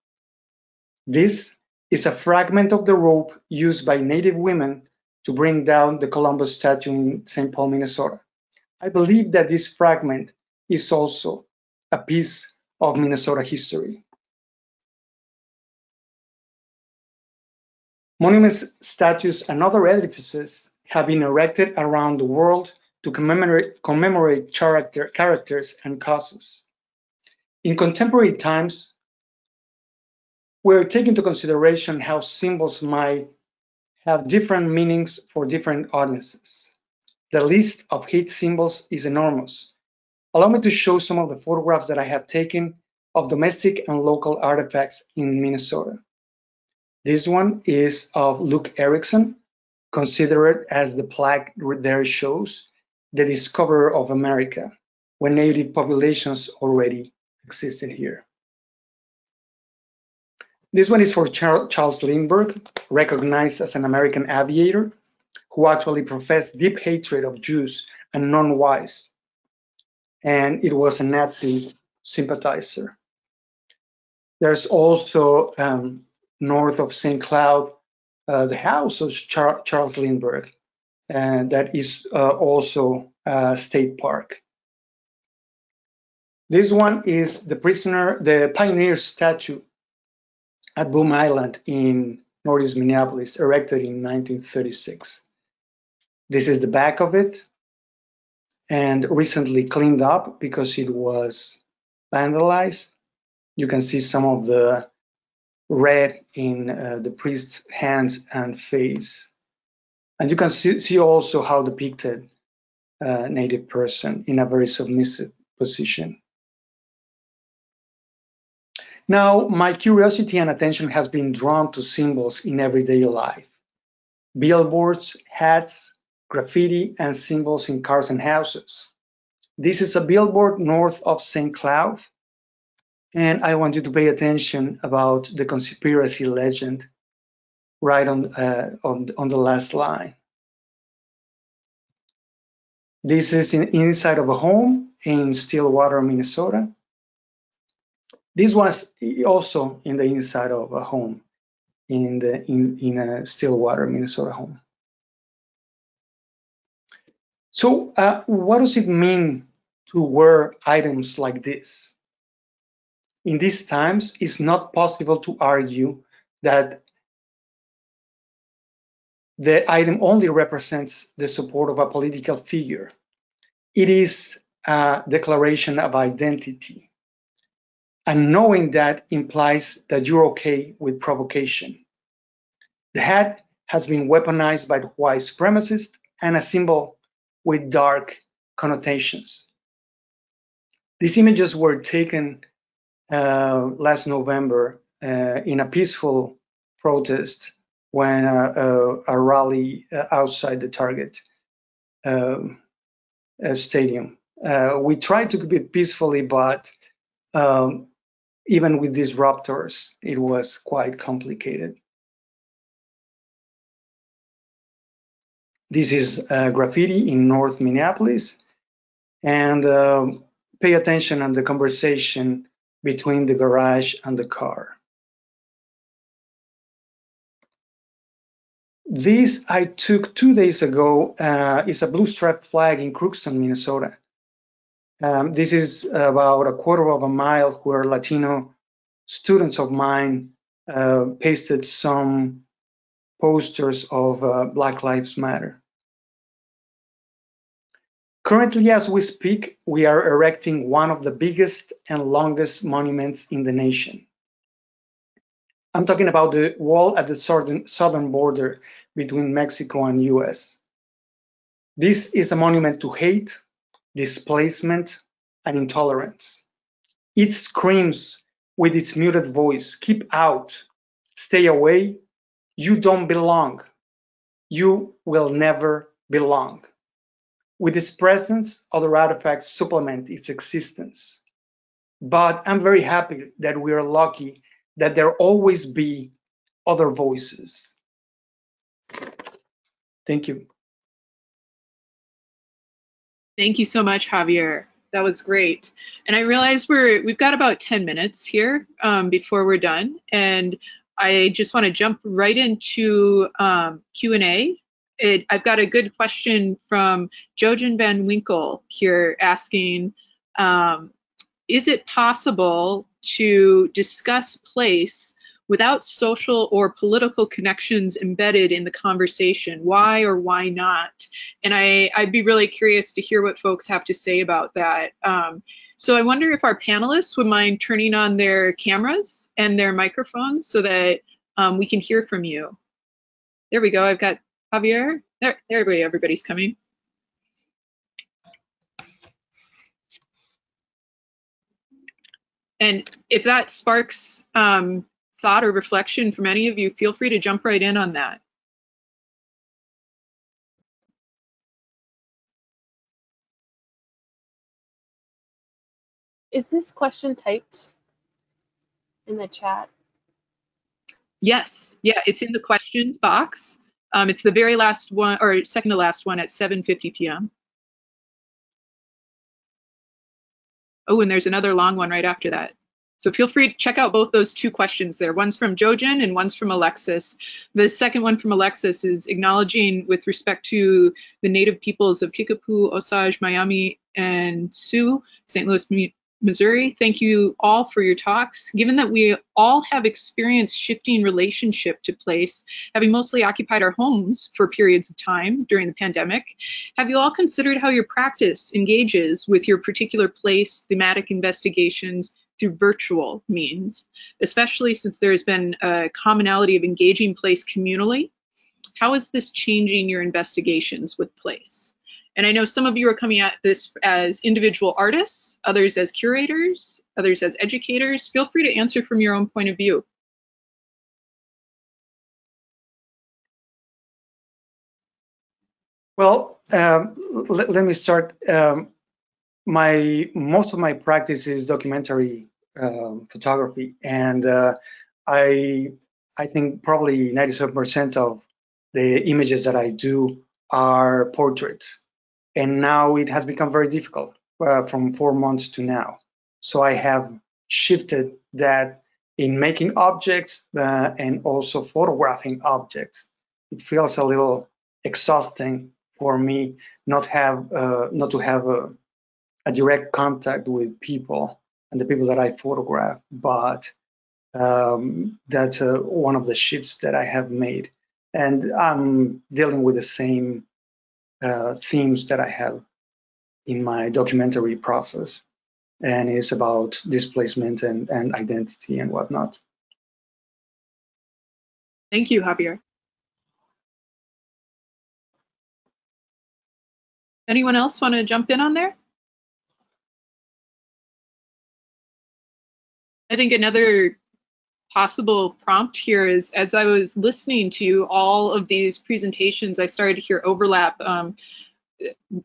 This is a fragment of the rope used by Native women to bring down the Columbus statue in Saint Paul, Minnesota. I believe that this fragment is also a piece of Minnesota history. Monuments, statues, and other edifices have been erected around the world to commemorate, commemorate character, characters and causes. In contemporary times, we're taking into consideration how symbols might have different meanings for different audiences. The list of hate symbols is enormous. Allow me to show some of the photographs that I have taken of domestic and local artifacts in Minnesota. This one is of Luke Erickson, considered as the plaque there shows, the discoverer of America, when Native populations already existed here. This one is for Charles Lindbergh, recognized as an American aviator who actually professed deep hatred of Jews and non-whites, and it was a Nazi sympathizer. There's also um, north of Saint Cloud, uh, the house of Char Charles Lindbergh, and uh, that is uh, also a state park. This one is the prisoner, the pioneer statue at Boom Island in northeast Minneapolis, erected in nineteen thirty-six. This is the back of it, and recently cleaned up because it was vandalized. You can see some of the red in uh, the priest's hands and face. And you can see, see also how depicted a Native person in a very submissive position. Now, my curiosity and attention has been drawn to symbols in everyday life. Billboards, hats, graffiti, and symbols in cars and houses. This is a billboard north of Saint Cloud, and I want you to pay attention about the conspiracy legend right on, uh, on, on the last line. This is in, inside of a home in Stillwater, Minnesota. This was also in the inside of a home, in the in, in a Stillwater, Minnesota home. So uh, what does it mean to wear items like this? In these times, it's not possible to argue that the item only represents the support of a political figure. It is uh, declaration of identity. And knowing that implies that you're okay with provocation. The hat has been weaponized by the white supremacists and a symbol with dark connotations. These images were taken uh, last November uh, in a peaceful protest when uh, uh, a rally uh, outside the Target um, uh, stadium. Uh, we tried to keep it peacefully, but um, even with disruptors, it was quite complicated. This is uh, graffiti in North Minneapolis. And um, pay attention on the conversation between the garage and the car. This I took two days ago. Uh, it's a blue striped flag in Crookston, Minnesota. Um, this is about a quarter of a mile where Latino students of mine uh, pasted some posters of uh, Black Lives Matter. Currently, as we speak, we are erecting one of the biggest and longest monuments in the nation. I'm talking about the wall at the southern, southern border between Mexico and U S. This is a monument to hate, displacement, and intolerance. It screams with its muted voice, keep out, stay away, you don't belong, you will never belong. With its presence, other artifacts supplement its existence. But I'm very happy that we are lucky that there always be other voices. Thank you. Thank you so much, Javier. That was great. And I realize we're, we've got about ten minutes here um, before we're done. And I just want to jump right into um, Q and A. It, I've got a good question from Jojen Van Winkle here asking, um, is it possible to discuss place without social or political connections embedded in the conversation? Why or why not? And I, I'd be really curious to hear what folks have to say about that. Um, so I wonder if our panelists would mind turning on their cameras and their microphones so that um, we can hear from you. There we go. I've got Javier, there, there we go, everybody's coming. And if that sparks um, thought or reflection from any of you, feel free to jump right in on that. Is this question typed in the chat? Yes, yeah, it's in the questions box. Um, it's the very last one, or second to last one at seven fifty p m Oh, and there's another long one right after that. So feel free to check out both those two questions there. One's from Jojen and one's from Alexis. The second one from Alexis is acknowledging with respect to the native peoples of Kickapoo, Osage, Miami, and Sioux, Saint Louis, Missouri. Thank you all for your talks. Given that we all have experienced shifting relationship to place, having mostly occupied our homes for periods of time during the pandemic, have you all considered how your practice engages with your particular place thematic investigations through virtual means, especially since there has been a commonality of engaging place communally? How is this changing your investigations with place? And I know some of you are coming at this as individual artists, others as curators, others as educators. Feel free to answer from your own point of view. Well, um, let, let me start. Um, my most of my practice is documentary um, photography, and uh, I I think probably ninety-seven percent of the images that I do are portraits. And now it has become very difficult uh, from four months to now. So I have shifted that in making objects uh, and also photographing objects. It feels a little exhausting for me not have uh, not to have a, a direct contact with people and the people that I photograph. But um, that's uh, one of the shifts that I have made, and I'm dealing with the same Uh, themes that I have in my documentary process, and it's about displacement and, and identity and whatnot. Thank you, Javier. Anyone else want to jump in on there? I think another possible prompt here is, as I was listening to all of these presentations, I started to hear overlap um,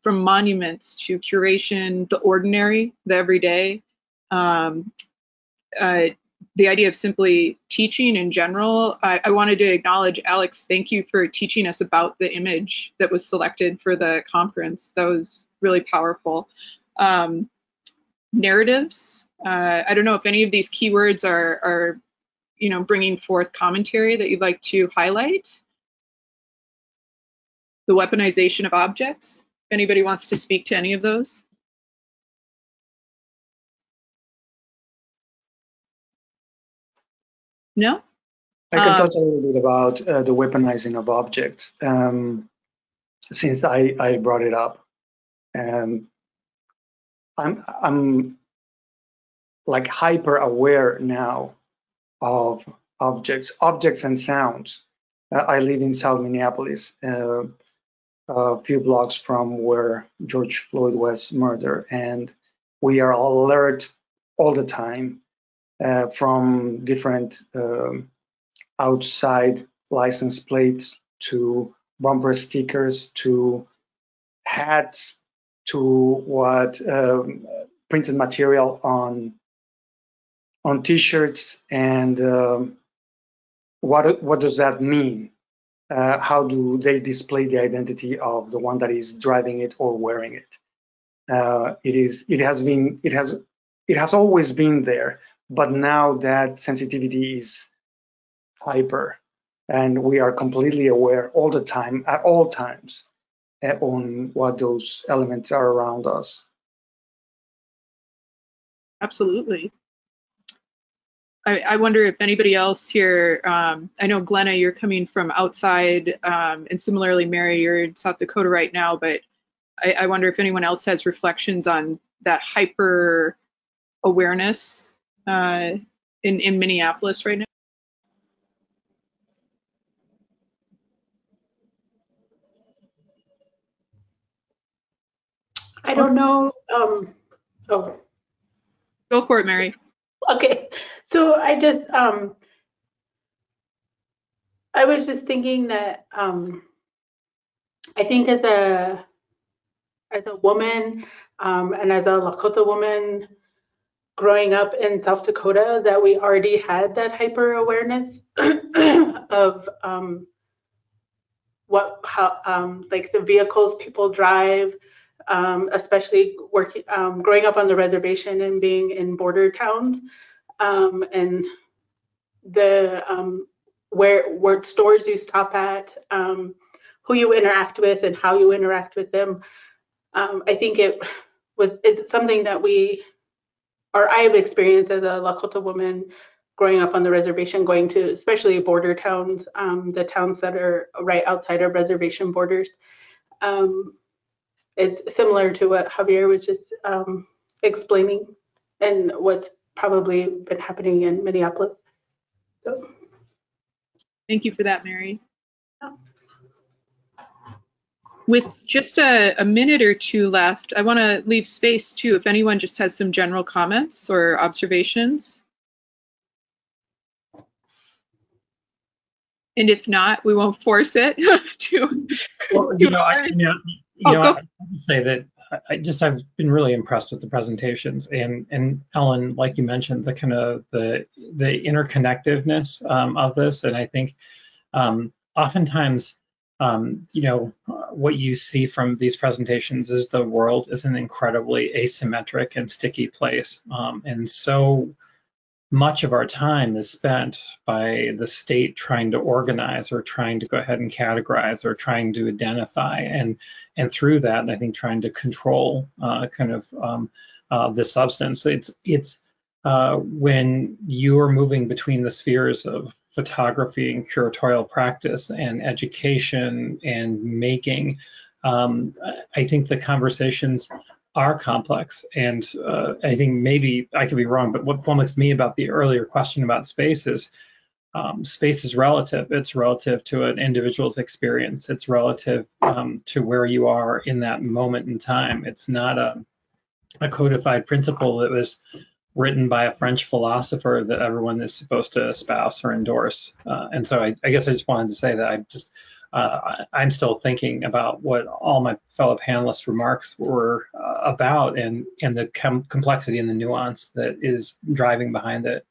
from monuments to curation, the ordinary, the everyday, um, uh, the idea of simply teaching in general. I, I wanted to acknowledge, Alex, thank you for teaching us about the image that was selected for the conference. That was really powerful. Um, narratives. Uh, I don't know if any of these keywords are, are, you know, bringing forth commentary that you'd like to highlight. The weaponization of objects. If anybody wants to speak to any of those. No? I can um, talk a little bit about uh, the weaponizing of objects, um, since I, I brought it up. Um, I'm, I'm like hyper aware now of objects, objects and sounds. Uh, I live in South Minneapolis, uh, a few blocks from where George Floyd was murdered, and we are alert all the time uh, from different uh, outside license plates to bumper stickers to hats to what um, printed material on on t-shirts, and uh, what what does that mean? Uh, how do they display the identity of the one that is driving it or wearing it? Uh, it is it has been it has it has always been there, but now that sensitivity is hyper, and we are completely aware all the time, at all times, uh, on what those elements are around us. Absolutely. I wonder if anybody else here, um, I know Glenna, you're coming from outside, um, and similarly, Mary, you're in South Dakota right now, but I, I wonder if anyone else has reflections on that hyper awareness uh, in, in Minneapolis right now. I don't know. Um, oh. Go for it, Mary. Okay, so I just, um, I was just thinking that um, I think as a as a woman um, and as a Lakota woman growing up in South Dakota, that we already had that hyper awareness of um, what how um, like the vehicles people drive. Um, especially working, um, growing up on the reservation and being in border towns, um, and the um, where where stores you stop at, um, who you interact with, and how you interact with them. Um, I think it was is something that we, or I have experienced as a Lakota woman growing up on the reservation, going to especially border towns, um, the towns that are right outside of reservation borders. Um, It's similar to what Javier was just um, explaining and what's probably been happening in Minneapolis. So. Thank you for that, Mary. Yeah. With just a, a minute or two left, I want to leave space too if anyone just has some general comments or observations. And if not, we won't force it to. Well, you know, I, yeah. You know, oh, I would say that I just I've been really impressed with the presentations, and and Ellen, like you mentioned, the kind of the the interconnectiveness um, of this, and I think um, oftentimes um, you know what you see from these presentations is the world is an incredibly asymmetric and sticky place, um, and so much of our time is spent by the state trying to organize or trying to go ahead and categorize or trying to identify, and and through that, and I think trying to control uh, kind of um, uh, the substance. It's it's uh, when you are moving between the spheres of photography and curatorial practice and education and making, um, I think the conversations are complex. And uh, I think maybe I could be wrong, but what flummoxed me about the earlier question about space is um, space is relative. It's relative to an individual's experience. It's relative um, to where you are in that moment in time. It's not a, a codified principle that was written by a French philosopher that everyone is supposed to espouse or endorse. Uh, and so I, I guess I just wanted to say that I just, uh, I'm still thinking about what all my fellow panelists' remarks were uh, about and, and the com complexity and the nuance that is driving behind it.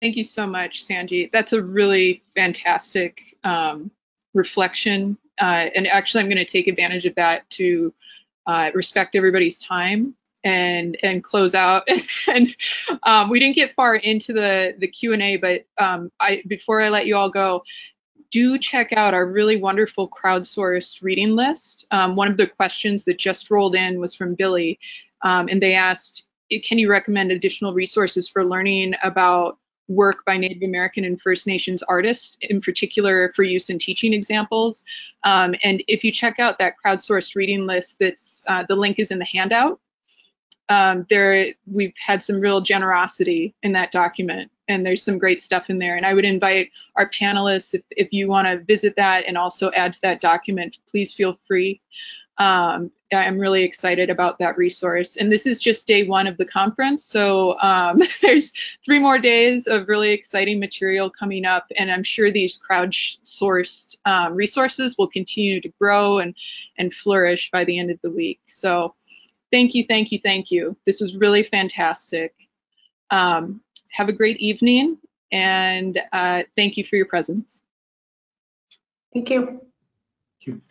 Thank you so much, Sanjit. That's a really fantastic um, reflection. Uh, and actually, I'm going to take advantage of that to uh, respect everybody's time and and close out. And um, we didn't get far into the, the Q and A, but um, I, before I let you all go, do check out our really wonderful crowdsourced reading list. Um, one of the questions that just rolled in was from Billy, um, and they asked, can you recommend additional resources for learning about work by Native American and First Nations artists, in particular for use in teaching examples? Um, and if you check out that crowdsourced reading list, that's uh, the link is in the handout. Um, there, we've had some real generosity in that document, and there's some great stuff in there. And I would invite our panelists, if, if you want to visit that and also add to that document, please feel free. Um, I'm really excited about that resource. And this is just day one of the conference, so um, there's three more days of really exciting material coming up, and I'm sure these crowdsourced um, resources will continue to grow and, and flourish by the end of the week. So thank you, thank you, thank you. This was really fantastic. Um, have a great evening, and uh, thank you for your presence. Thank you. Thank you.